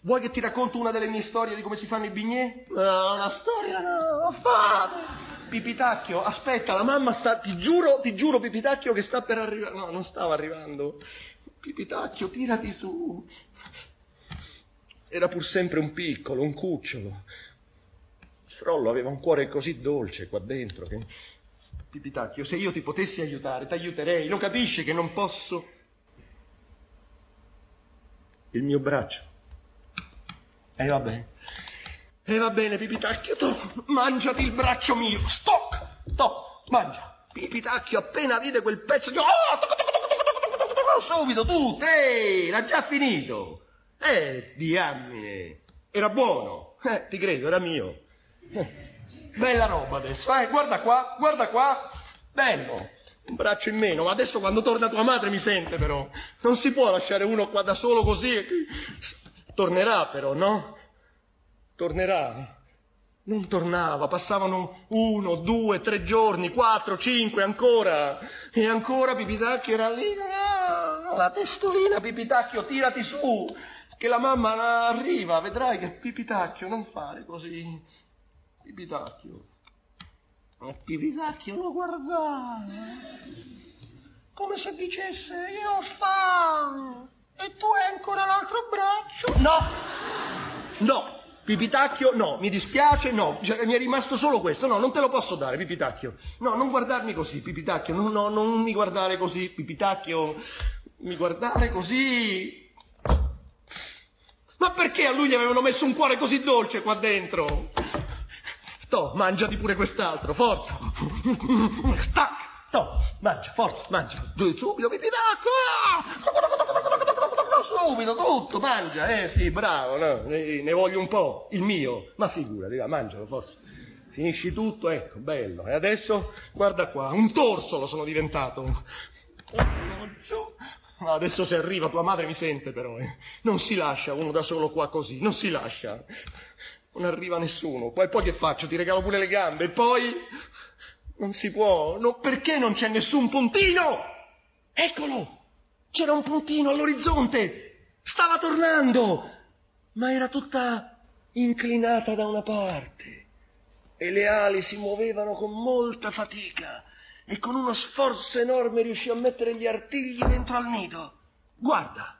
vuoi che ti racconto una delle mie storie di come si fanno i bignè? No, una storia no, ho fame. Pipitacchio, aspetta, la mamma sta, ti giuro, ti giuro Pipitacchio che sta per arrivare. No, non stava arrivando. Pipitacchio, tirati su. Era pur sempre un piccolo, un cucciolo. Frollo aveva un cuore così dolce qua dentro che... Pipitacchio, se io ti potessi aiutare, ti aiuterei, lo capisci che non posso? Il mio braccio. E eh, va bene. E eh, va bene, Pipitacchio, to, mangiati il braccio mio. Stoc! To, mangia. Pipitacchio appena vide quel pezzo di... Oh! Subito, tu, te, l'ha già finito. Eh, diamine. Era buono. Eh, ti credo, era mio. Eh. Bella roba adesso, eh? Guarda qua, guarda qua, bello, un braccio in meno, ma adesso quando torna tua madre mi sente però, non si può lasciare uno qua da solo così, tornerà però, no? Tornerà, non tornava, passavano uno, due, tre giorni, quattro, cinque, ancora, e ancora Pipitacchio era lì, ah, la testolina Pipitacchio, tirati su, che la mamma arriva, vedrai che Pipitacchio non fare così... Pipitacchio, Pipitacchio lo guardava, come se dicesse io ho fame e tu hai ancora l'altro braccio. No, no, Pipitacchio no, mi dispiace, no, cioè, mi è rimasto solo questo, no, non te lo posso dare Pipitacchio, no, non guardarmi così Pipitacchio, no, no, non mi guardare così Pipitacchio, mi guardare così. Ma perché a lui gli avevano messo un cuore così dolce qua dentro? To, mangiati pure quest'altro, forza. Stac, to, mangia, forza, mangia. Subito, Pipitacchio. Subito, tutto, mangia. Eh sì, bravo, no? Ne voglio un po', il mio. Ma figurati, mangialo, forza. Finisci tutto, ecco, bello. E adesso, guarda qua, un torsolo sono diventato. Ma adesso se arriva tua madre mi sente però, eh. Non si lascia uno da solo qua così, non si lascia. Non arriva nessuno, poi, poi che faccio? Ti regalo pure le gambe, e poi non si può, no, perché non c'è nessun puntino? Eccolo, c'era un puntino all'orizzonte, stava tornando, ma era tutta inclinata da una parte e le ali si muovevano con molta fatica e con uno sforzo enorme riuscì a mettere gli artigli dentro al nido. Guarda,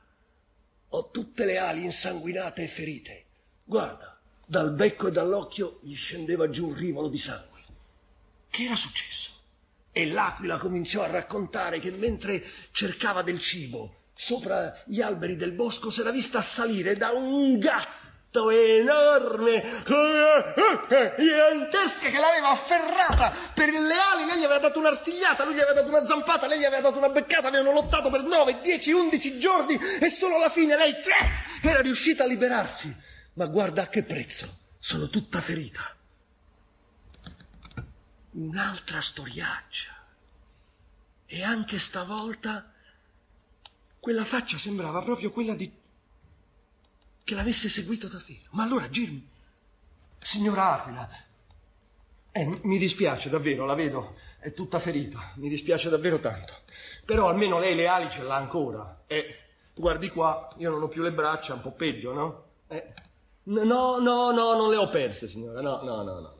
ho tutte le ali insanguinate e ferite, guarda. Dal becco e dall'occhio gli scendeva giù un rivolo di sangue. Che era successo? E l'aquila cominciò a raccontare che mentre cercava del cibo Sopra gli alberi del bosco s'era vista salire da un gatto enorme, gigantesca, che l'aveva afferrata per le ali. Lei gli aveva dato un'artigliata, lui gli aveva dato una zampata, lei gli aveva dato una beccata. Avevano lottato per nove, dieci, undici giorni e solo alla fine lei tre, era riuscita a liberarsi. Ma guarda a che prezzo, sono tutta ferita. Un'altra storiaccia. E anche stavolta quella faccia sembrava proprio quella di... che l'avesse seguito da filo. Ma allora, Girmi, signora Aquila, eh, mi dispiace davvero, la vedo, è tutta ferita, mi dispiace davvero tanto. Però almeno lei le ali ce l'ha ancora. E guardi qua, io non ho più le braccia, un po' peggio, no? Eh, no, no, no, non le ho perse, signora, no, no, no, no.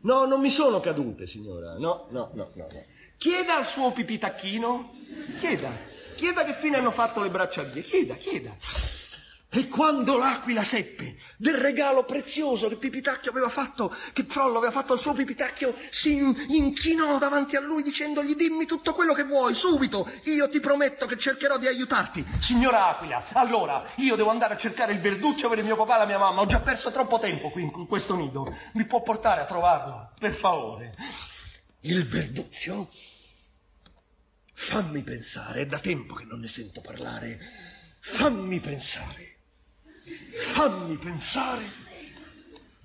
No, non mi sono cadute, signora. No, no, no, no. no. Chieda al suo pipitacchino. Chieda. Chieda che fine hanno fatto le bracciarie. Chieda, chieda. E quando l'Aquila seppe del regalo prezioso che Pipitacchio aveva fatto, che Frollo aveva fatto al suo Pipitacchio, si inchinò davanti a lui dicendogli: dimmi tutto quello che vuoi, subito, io ti prometto che cercherò di aiutarti. Signora Aquila, allora, io devo andare a cercare il verduccio per il mio papà e la mia mamma, ho già perso troppo tempo qui in questo nido, mi può portare a trovarlo, per favore? Il verduccio? Fammi pensare, è da tempo che non ne sento parlare, fammi pensare. Fammi pensare.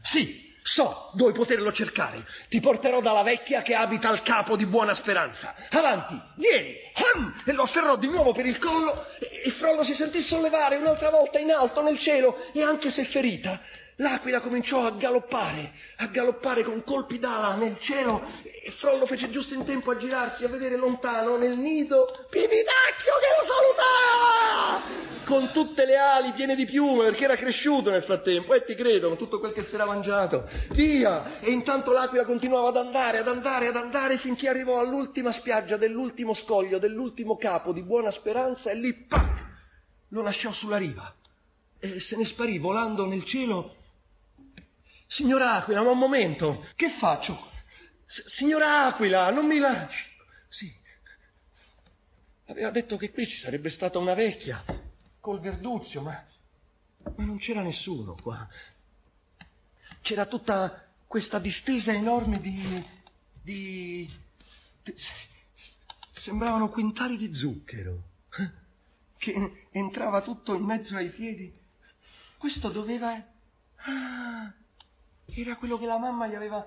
Sì, so dove poterlo cercare. Ti porterò dalla vecchia che abita al Capo di Buona Speranza. Avanti, vieni. Ham! E lo afferrò di nuovo per il collo e Frollo si sentì sollevare un'altra volta in alto nel cielo e anche se ferita, l'aquila cominciò a galoppare, a galoppare con colpi d'ala nel cielo e Frollo fece giusto in tempo a girarsi, a vedere lontano nel nido Pipitacchio che lo salutava! Con tutte le ali piene di piume, perché era cresciuto nel frattempo, e ti credo, con tutto quel che si era mangiato, via! E intanto l'aquila continuava ad andare, ad andare, ad andare, finché arrivò all'ultima spiaggia dell'ultimo scoglio, dell'ultimo Capo di Buona Speranza, e lì, pac, lo lasciò sulla riva, e se ne sparì volando nel cielo. Signora Aquila, ma un momento, che faccio? S- signora Aquila, non mi lasci! Sì, aveva detto che qui ci sarebbe stata una vecchia... col verduzio, ma, ma non c'era nessuno qua. C'era tutta questa distesa enorme di, di, di... sembravano quintali di zucchero, che entrava tutto in mezzo ai piedi. Questo doveva... Ah, era quello che la mamma gli aveva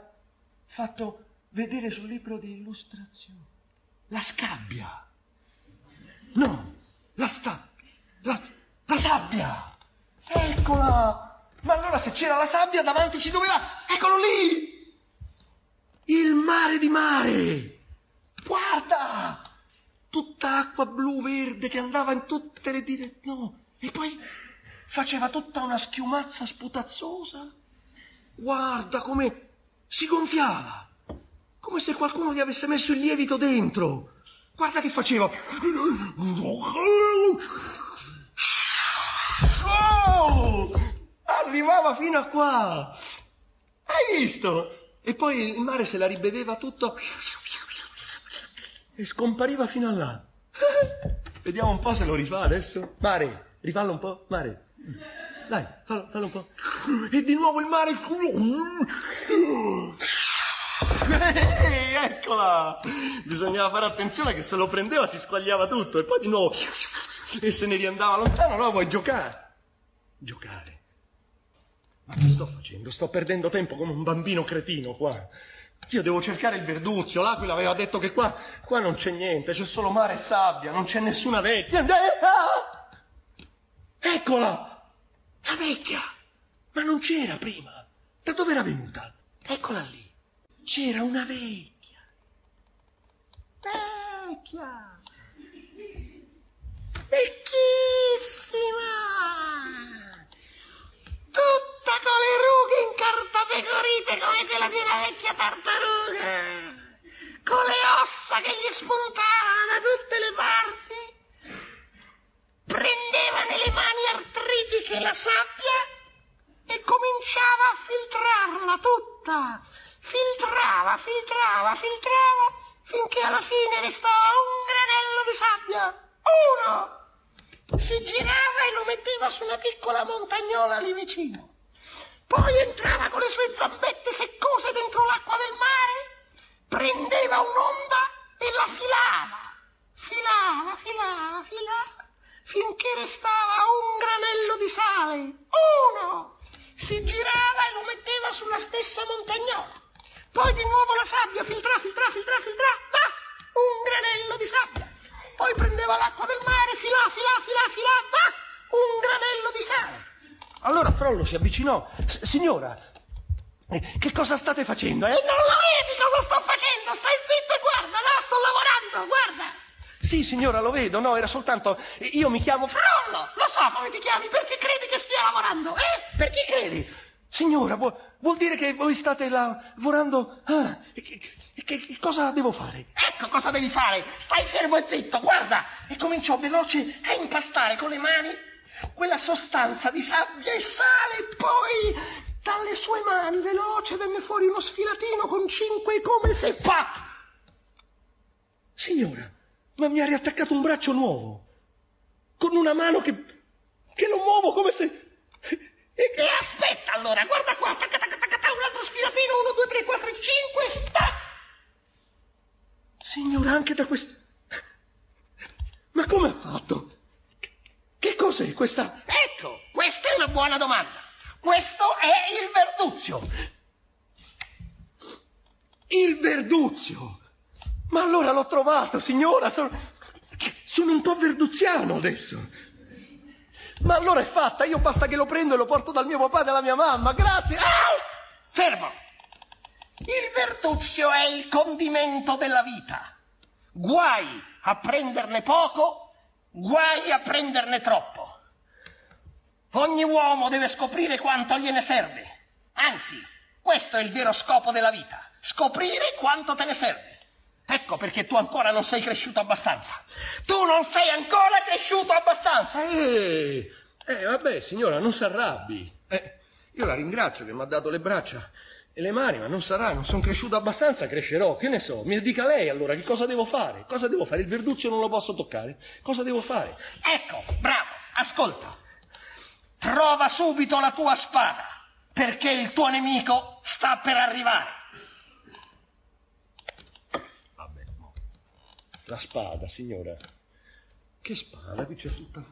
fatto vedere sul libro di illustrazione. La scabbia! No, la scabbia! La, la sabbia! Eccola! Ma allora se c'era la sabbia davanti ci doveva... Eccolo lì! Il mare di mare! Guarda! Tutta acqua blu-verde che andava in tutte le direzioni... No! E poi faceva tutta una schiumazza sputazzosa. Guarda come si gonfiava! Come se qualcuno gli avesse messo il lievito dentro. Guarda che faceva... Oh! Arrivava fino a qua, hai visto? E poi il mare se la ribeveva tutto e scompariva fino a là. Vediamo un po' se lo rifà adesso. Mare, rifallo un po', mare, dai, fallo, fallo un po'. E di nuovo il mare. Ehi, eccola, bisognava fare attenzione che se lo prendeva si squagliava tutto e poi di nuovo e se ne riandava lontano. No, vuoi giocare? Giocare. Ma che sto facendo? Sto perdendo tempo come un bambino cretino qua. Io devo cercare il verduzio. L'aquila aveva detto che qua, qua non c'è niente, c'è solo mare e sabbia, non c'è nessuna vecchia. Eccola! La vecchia! Ma non c'era prima. Da dove era venuta? Eccola lì. C'era una vecchia. Vecchia! Vecchissima! Tutta con le rughe incartapecorite come quella di una vecchia tartaruga, con le ossa che gli spuntavano da tutte le parti, prendeva nelle mani artritiche la sabbia e cominciava a filtrarla tutta, filtrava, filtrava, filtrava, finché alla fine restava un granello di sabbia, uno! si girava e lo metteva su una piccola montagnola lì vicino. Poi entrava con le sue zampette seccose dentro l'acqua del mare, prendeva un'onda e la filava, filava, filava, filava, finché restava un granello di sale, uno, si girava e lo metteva sulla stessa montagnola. Poi di nuovo la sabbia, filtrava, filtrava, filtrava, filtrava, ah, un granello di sabbia. Poi prendeva l'acqua del mare, filava, filava, filava, filava, ah, un granello di sale. Allora Frollo si avvicinò. Signora, che cosa state facendo? Eh? Non lo vedi cosa sto facendo? Stai zitto e guarda, no, sto lavorando, guarda. Sì, signora, lo vedo, no, era soltanto... Io mi chiamo Frollo, lo so come ti chiami, perché credi che stia lavorando, eh? Perché credi? Signora, vuol, vuol dire che voi state lavorando... Ah, che, che, che cosa devo fare? Ecco cosa devi fare, stai fermo e zitto, guarda. E cominciò veloce a impastare con le mani quella sostanza di sabbia e sale, e poi dalle sue mani veloce venne fuori uno sfilatino con cinque come se... Pac! Signora, ma mi ha riattaccato un braccio nuovo, con una mano che, che lo muovo come se... E, e aspetta allora, guarda qua, tacca, tacca, tacca, un altro sfilatino, uno, due, tre, quattro, cinque, tac! Signora, anche da questo... Ma come ha fatto? Che cos'è questa? Ecco, questa è una buona domanda. Questo è il verduzio. Il verduzio? Ma allora l'ho trovato, signora. Sono, sono un po' verduziano adesso. Ma allora è fatta. Io basta che lo prendo e lo porto dal mio papà e dalla mia mamma. Grazie. Alt! Fermo. Il verduzio è il condimento della vita. Guai a prenderne poco. Guai a prenderne troppo. Ogni uomo deve scoprire quanto gliene serve. Anzi, questo è il vero scopo della vita. Scoprire quanto te ne serve. Ecco perché tu ancora non sei cresciuto abbastanza. Tu non sei ancora cresciuto abbastanza. Eh, eh vabbè signora, non s'arrabbi. Eh, io la ringrazio che mi ha dato le braccia e le mani, ma non sarà, non sono cresciuto abbastanza, crescerò, che ne so, mi dica lei allora che cosa devo fare, cosa devo fare, il verduzio non lo posso toccare, cosa devo fare? Ecco, bravo, ascolta, trova subito la tua spada, perché il tuo nemico sta per arrivare. Vabbè, la spada, signora, che spada, qui c'è tutta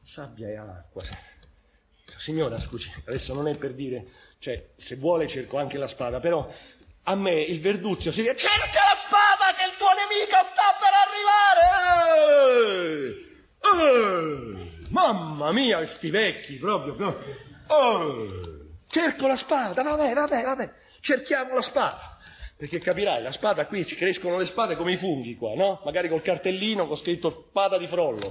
sabbia e acqua. Signora, scusi, adesso non è per dire, cioè, se vuole cerco anche la spada, però a me il verduzio si dice, cerca la spada che il tuo nemico sta per arrivare! Eh, eh, mamma mia, questi vecchi, proprio, proprio. Eh, cerco la spada, vabbè, vabbè, vabbè, cerchiamo la spada. Perché capirai, la spada qui, ci crescono le spade come i funghi qua, no? Magari col cartellino con scritto spada di Frollo.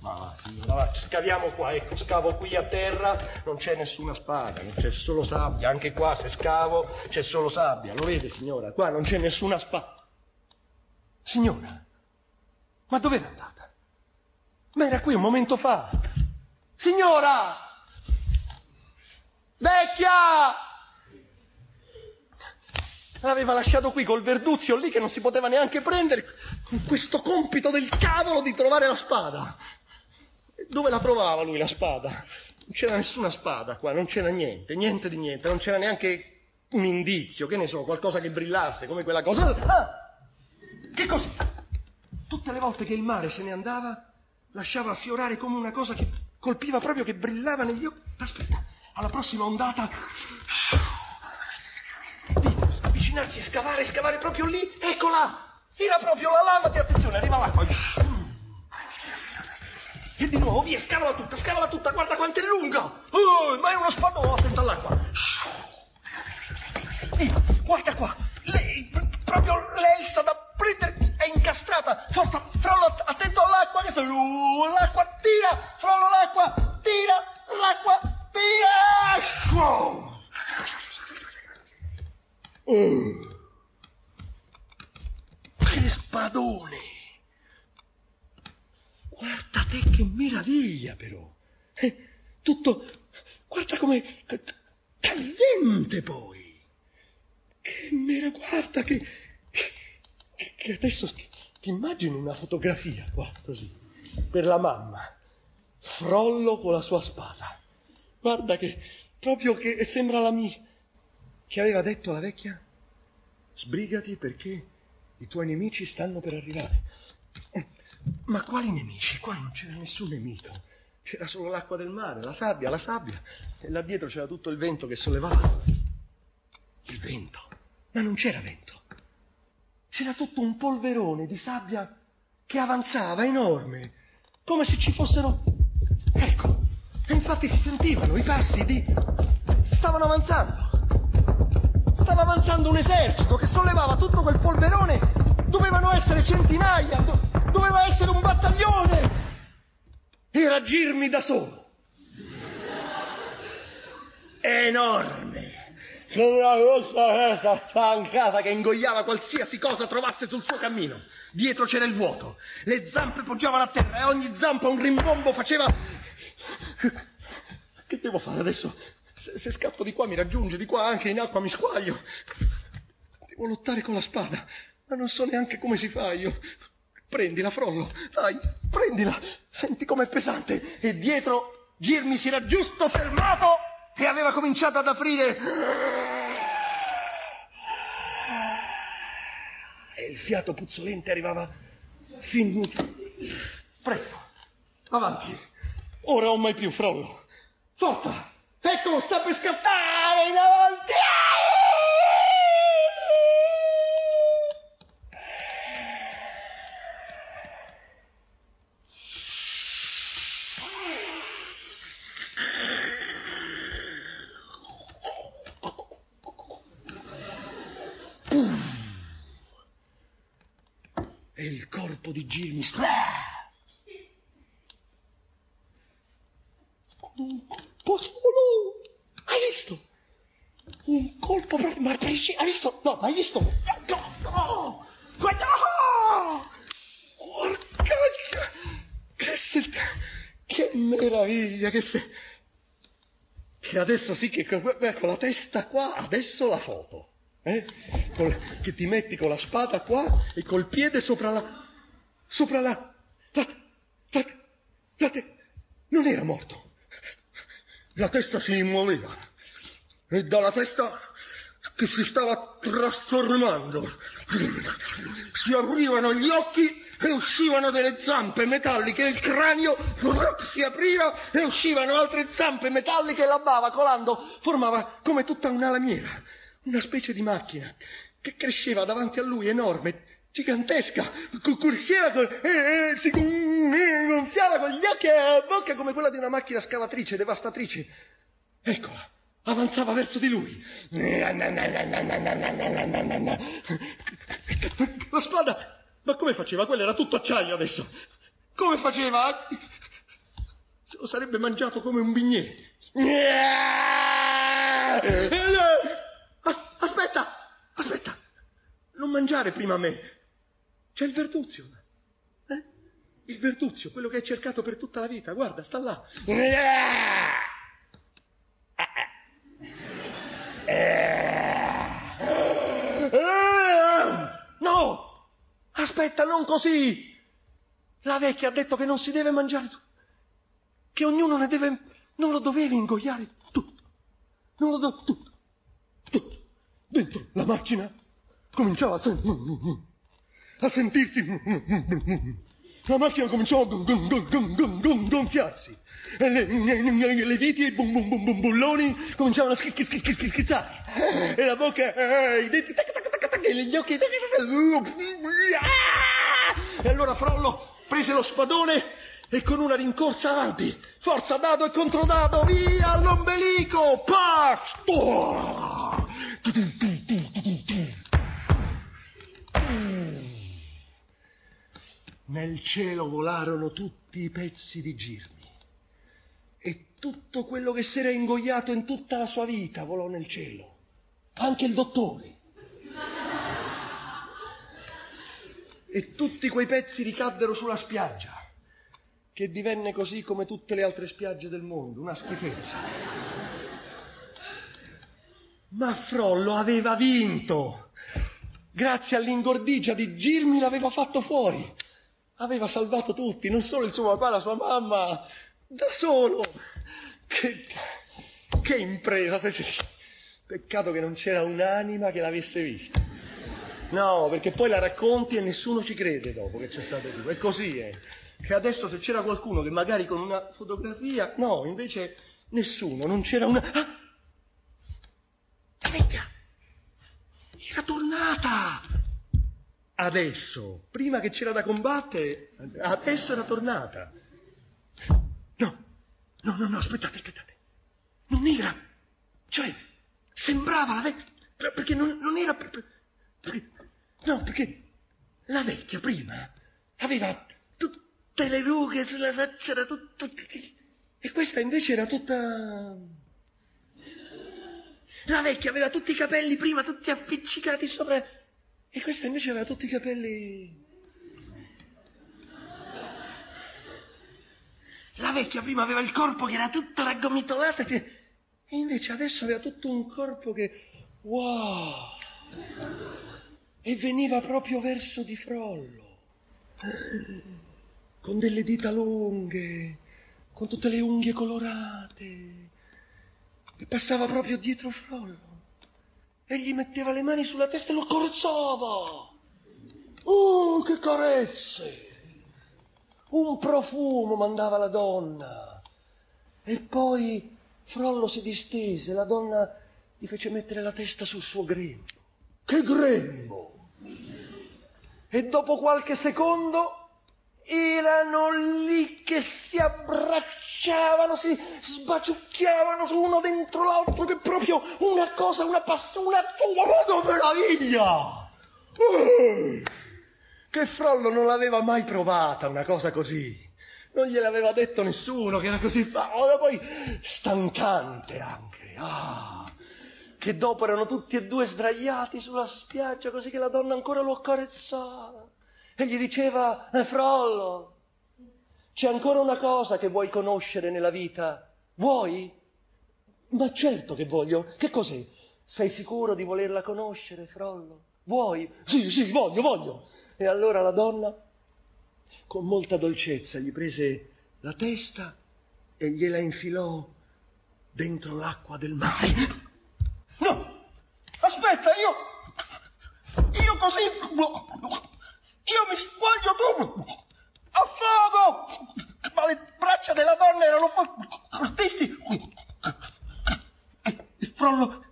Ma va, signora, va, scaviamo qua, ecco, scavo qui a terra, non c'è nessuna spada, c'è solo sabbia, anche qua se scavo c'è solo sabbia, lo vede signora? Qua non c'è nessuna spada. Signora, ma dov'era andata? Ma era qui un momento fa. Signora! Vecchia! L'aveva lasciato qui col verduzio lì che non si poteva neanche prendere, con questo compito del cavolo di trovare la spada. Dove la trovava lui la spada? Non c'era nessuna spada qua, non c'era niente, niente di niente, non c'era neanche un indizio, che ne so, qualcosa che brillasse come quella cosa. Ah! Che cos'è? Tutte le volte che il mare se ne andava lasciava affiorare come una cosa che colpiva proprio, che brillava negli occhi. Aspetta, alla prossima ondata... avvicinarsi e scavare, scavare proprio lì, eccola! Era proprio la lama, di attenzione, arriva l'acqua. E di nuovo, via, scavala tutta, scavala tutta, guarda quanto è lunga! Oh, ma è uno spadone, attento all'acqua! Via, guarda qua, lei, proprio lei sta da prendere, è incastrata, forza, Frollo, attento all'acqua, che sta... Uh, l'acqua tira, Frollo, l'acqua tira, l'acqua tira! Oh. Oh. Che spadone! Guarda te che meraviglia però! Eh, tutto, guarda come tagliente poi! Che meraviglia, guarda che, che, che adesso ti immagini una fotografia qua, così, per la mamma. Frollo con la sua spada. Guarda che, proprio che sembra la mia. Che aveva detto la vecchia? Sbrigati perché i tuoi nemici stanno per arrivare. Ma quali nemici? Qua non c'era nessun nemico. C'era solo l'acqua del mare, la sabbia, la sabbia. E là dietro c'era tutto il vento che sollevava. Il vento. Ma non c'era vento. C'era tutto un polverone di sabbia che avanzava enorme. Come se ci fossero... Ecco. E infatti si sentivano i passi di... Stavano avanzando. Stava avanzando un esercito che sollevava tutto quel polverone. Dovevano essere centinaia. Do... Doveva essere un battaglione. Era Girmi da solo. Enorme. Con una grossa stancata che ingoiava qualsiasi cosa trovasse sul suo cammino. Dietro c'era il vuoto. Le zampe poggiavano a terra e ogni zampa un rimbombo faceva... Che devo fare adesso? Se, se scappo di qua mi raggiunge, di qua anche in acqua mi squaglio. Devo lottare con la spada, ma non so neanche come si fa io. Prendila, Frollo, dai, prendila. Senti com'è pesante. E dietro Girmi si era giusto fermato e aveva cominciato ad aprire. E il fiato puzzolente arrivava fin... Presto, avanti. Ora o mai più, Frollo. Forza! Eccolo, sta per scattare in avanti! E il corpo di Girmi... Un colpo solo! Hai visto? Un colpo proprio... Ma hai visto? No, hai visto? No, no! Guarda! Porca... Che se... Che meraviglia! Che se... Che adesso sì che... Ecco, la testa qua, adesso la foto. Eh? Col... Che ti metti con la spada qua e col piede sopra la... Sopra la... La... La... la te... Non era morto. La testa si immuoveva e dalla testa che si stava trasformando si aprivano gli occhi e uscivano delle zampe metalliche, il cranio si apriva e uscivano altre zampe metalliche e la bava colando formava come tutta una lamiera, una specie di macchina che cresceva davanti a lui enorme, gigantesca, cucurchiera con, eh, eh, si gonfiava con gli occhi e la bocca come quella di una macchina scavatrice, devastatrice. Eccola, avanzava verso di lui. La spada, ma come faceva? Quello era tutto acciaio adesso. Come faceva? Se lo sarebbe mangiato come un bignè. Aspetta, aspetta, non mangiare prima me. C'è il Vertuzio, eh? Il Vertuzio, quello che hai cercato per tutta la vita, guarda, sta là. No! Aspetta, non così! La vecchia ha detto che non si deve mangiare tutto, che ognuno ne deve... Non lo dovevi ingoiare tutto. Non lo dovevi... Tutto. Tutto. Dentro la macchina cominciava a sentirsi... a sentirsi la macchina cominciò a gonfiarsi e le, le, le viti e i bum, bum, bum, bulloni cominciavano a schizz, schizz, schizz, schizzare, e la bocca, eh, i denti, tac, tac, tac, tac, e gli occhi, tac, tac, tac. E allora Frollo prese lo spadone e con una rincorsa avanti, forza dado e controdado, via all'ombelico, pasto! Nel cielo volarono tutti i pezzi di Girmi e tutto quello che si era ingoiato in tutta la sua vita volò nel cielo, anche il dottore. E tutti quei pezzi ricaddero sulla spiaggia, che divenne così come tutte le altre spiagge del mondo, una schifezza. Ma Frollo aveva vinto! Grazie all'ingordigia di Girmi l'aveva fatto fuori. Aveva salvato tutti, non solo il suo papà, la sua mamma, da solo. Che, che impresa! Peccato che non c'era un'anima che l'avesse vista. No, perché poi la racconti e nessuno ci crede dopo che c'è stato tutto. È così, eh. Che adesso se c'era qualcuno che magari con una fotografia... No, invece nessuno, non c'era una... Ah! La vecchia! Era tornata! Adesso, prima che c'era da combattere, adesso era tornata. No, no, no, no, aspettate, aspettate. Non era... Cioè, sembrava la vecchia... Perché non, non era... Perché, no, perché la vecchia prima aveva tutte le rughe sulla faccia, era tutto... E questa invece era tutta... La vecchia aveva tutti i capelli prima, tutti appiccicati sopra... E questa invece aveva tutti i capelli... La vecchia prima aveva il corpo che era tutto raggomitolato, e invece adesso aveva tutto un corpo che... Wow! E veniva proprio verso di Frollo, con delle dita lunghe, con tutte le unghie colorate, e passava proprio dietro Frollo e gli metteva le mani sulla testa e lo accarezzava. Oh, che carezze! Un profumo mandava la donna. E poi Frollo si distese, la donna gli fece mettere la testa sul suo grembo. Che grembo! E dopo qualche secondo erano lì che si abbracciavano, si sbaciucchiavano su uno dentro l'altro, che proprio una cosa, una passione, una meraviglia! Eh, che Frollo non l'aveva mai provata una cosa così. Non gliel'aveva detto nessuno che era così, ma poi stancante anche. Ah! Che dopo erano tutti e due sdraiati sulla spiaggia, così che la donna ancora lo accarezzava e gli diceva: Frollo, c'è ancora una cosa che vuoi conoscere nella vita, vuoi? Ma certo che voglio, che cos'è? Sei sicuro di volerla conoscere, Frollo? Vuoi? Sì, sì, voglio, voglio. E allora la donna, con molta dolcezza, gli prese la testa e gliela infilò dentro l'acqua del mare. No, aspetta, io, io così, io mi spoglio tu, affogo, ma le braccia della donna erano fortissime. Il Frollo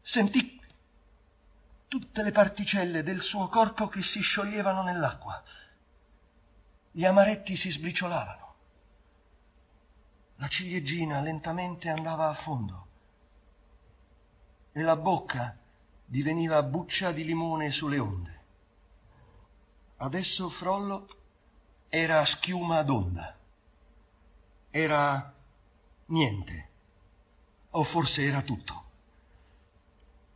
sentì tutte le particelle del suo corpo che si scioglievano nell'acqua, gli amaretti si sbriciolavano, la ciliegina lentamente andava a fondo, e la bocca diveniva buccia di limone sulle onde. Adesso Frollo era schiuma d'onda. Era niente. O forse era tutto.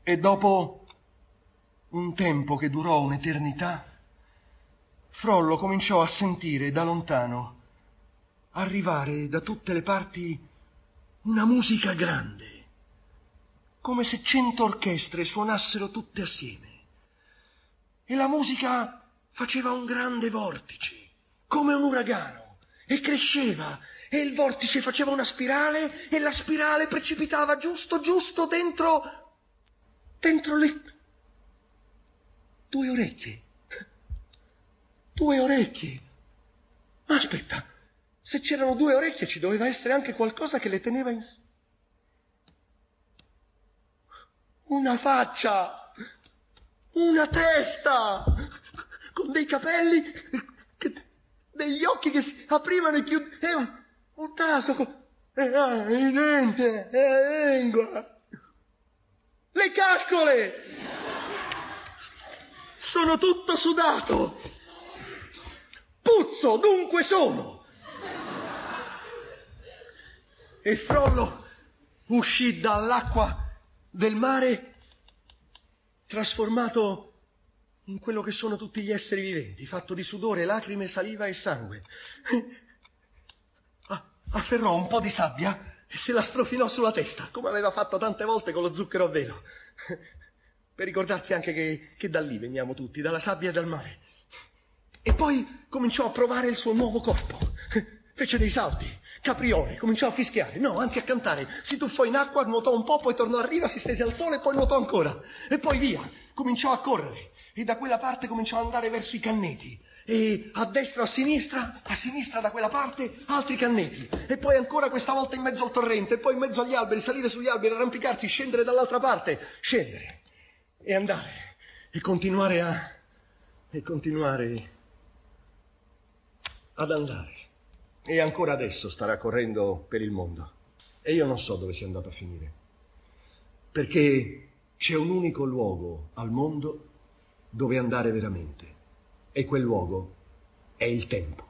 E dopo un tempo che durò un'eternità, Frollo cominciò a sentire da lontano arrivare da tutte le parti una musica grande, come se cento orchestre suonassero tutte assieme. E la musica faceva un grande vortice, come un uragano, e cresceva, e il vortice faceva una spirale, e la spirale precipitava giusto, giusto dentro, dentro le due orecchie. Due orecchie. Ma aspetta, se c'erano due orecchie ci doveva essere anche qualcosa che le teneva in... Una faccia, una testa, con dei capelli, che, degli occhi che si aprivano e chiudevano, un naso, con, e la dente, e la lingua, le cascole, sono tutto sudato, puzzo dunque sono. E Frollo uscì dall'acqua del mare trasformato in quello che sono tutti gli esseri viventi, fatto di sudore, lacrime, saliva e sangue. Afferrò un po' di sabbia e se la strofinò sulla testa, come aveva fatto tante volte con lo zucchero a velo, per ricordarsi anche che, che da lì veniamo tutti, dalla sabbia e dal mare. E poi cominciò a provare il suo nuovo corpo, fece dei salti, Caprioli cominciò a fischiare, no, anzi a cantare, si tuffò in acqua, nuotò un po', poi tornò a riva, si stese al sole e poi nuotò ancora. E poi via, cominciò a correre e da quella parte cominciò ad andare verso i canneti. E a destra o a sinistra, a sinistra da quella parte, altri canneti. E poi ancora questa volta in mezzo al torrente, e poi in mezzo agli alberi, salire sugli alberi, arrampicarsi, scendere dall'altra parte, scendere e andare e continuare a... e continuare ad andare. E ancora adesso starà correndo per il mondo. E io non so dove sia andato a finire. Perché c'è un unico luogo al mondo dove andare veramente. E quel luogo è il tempo.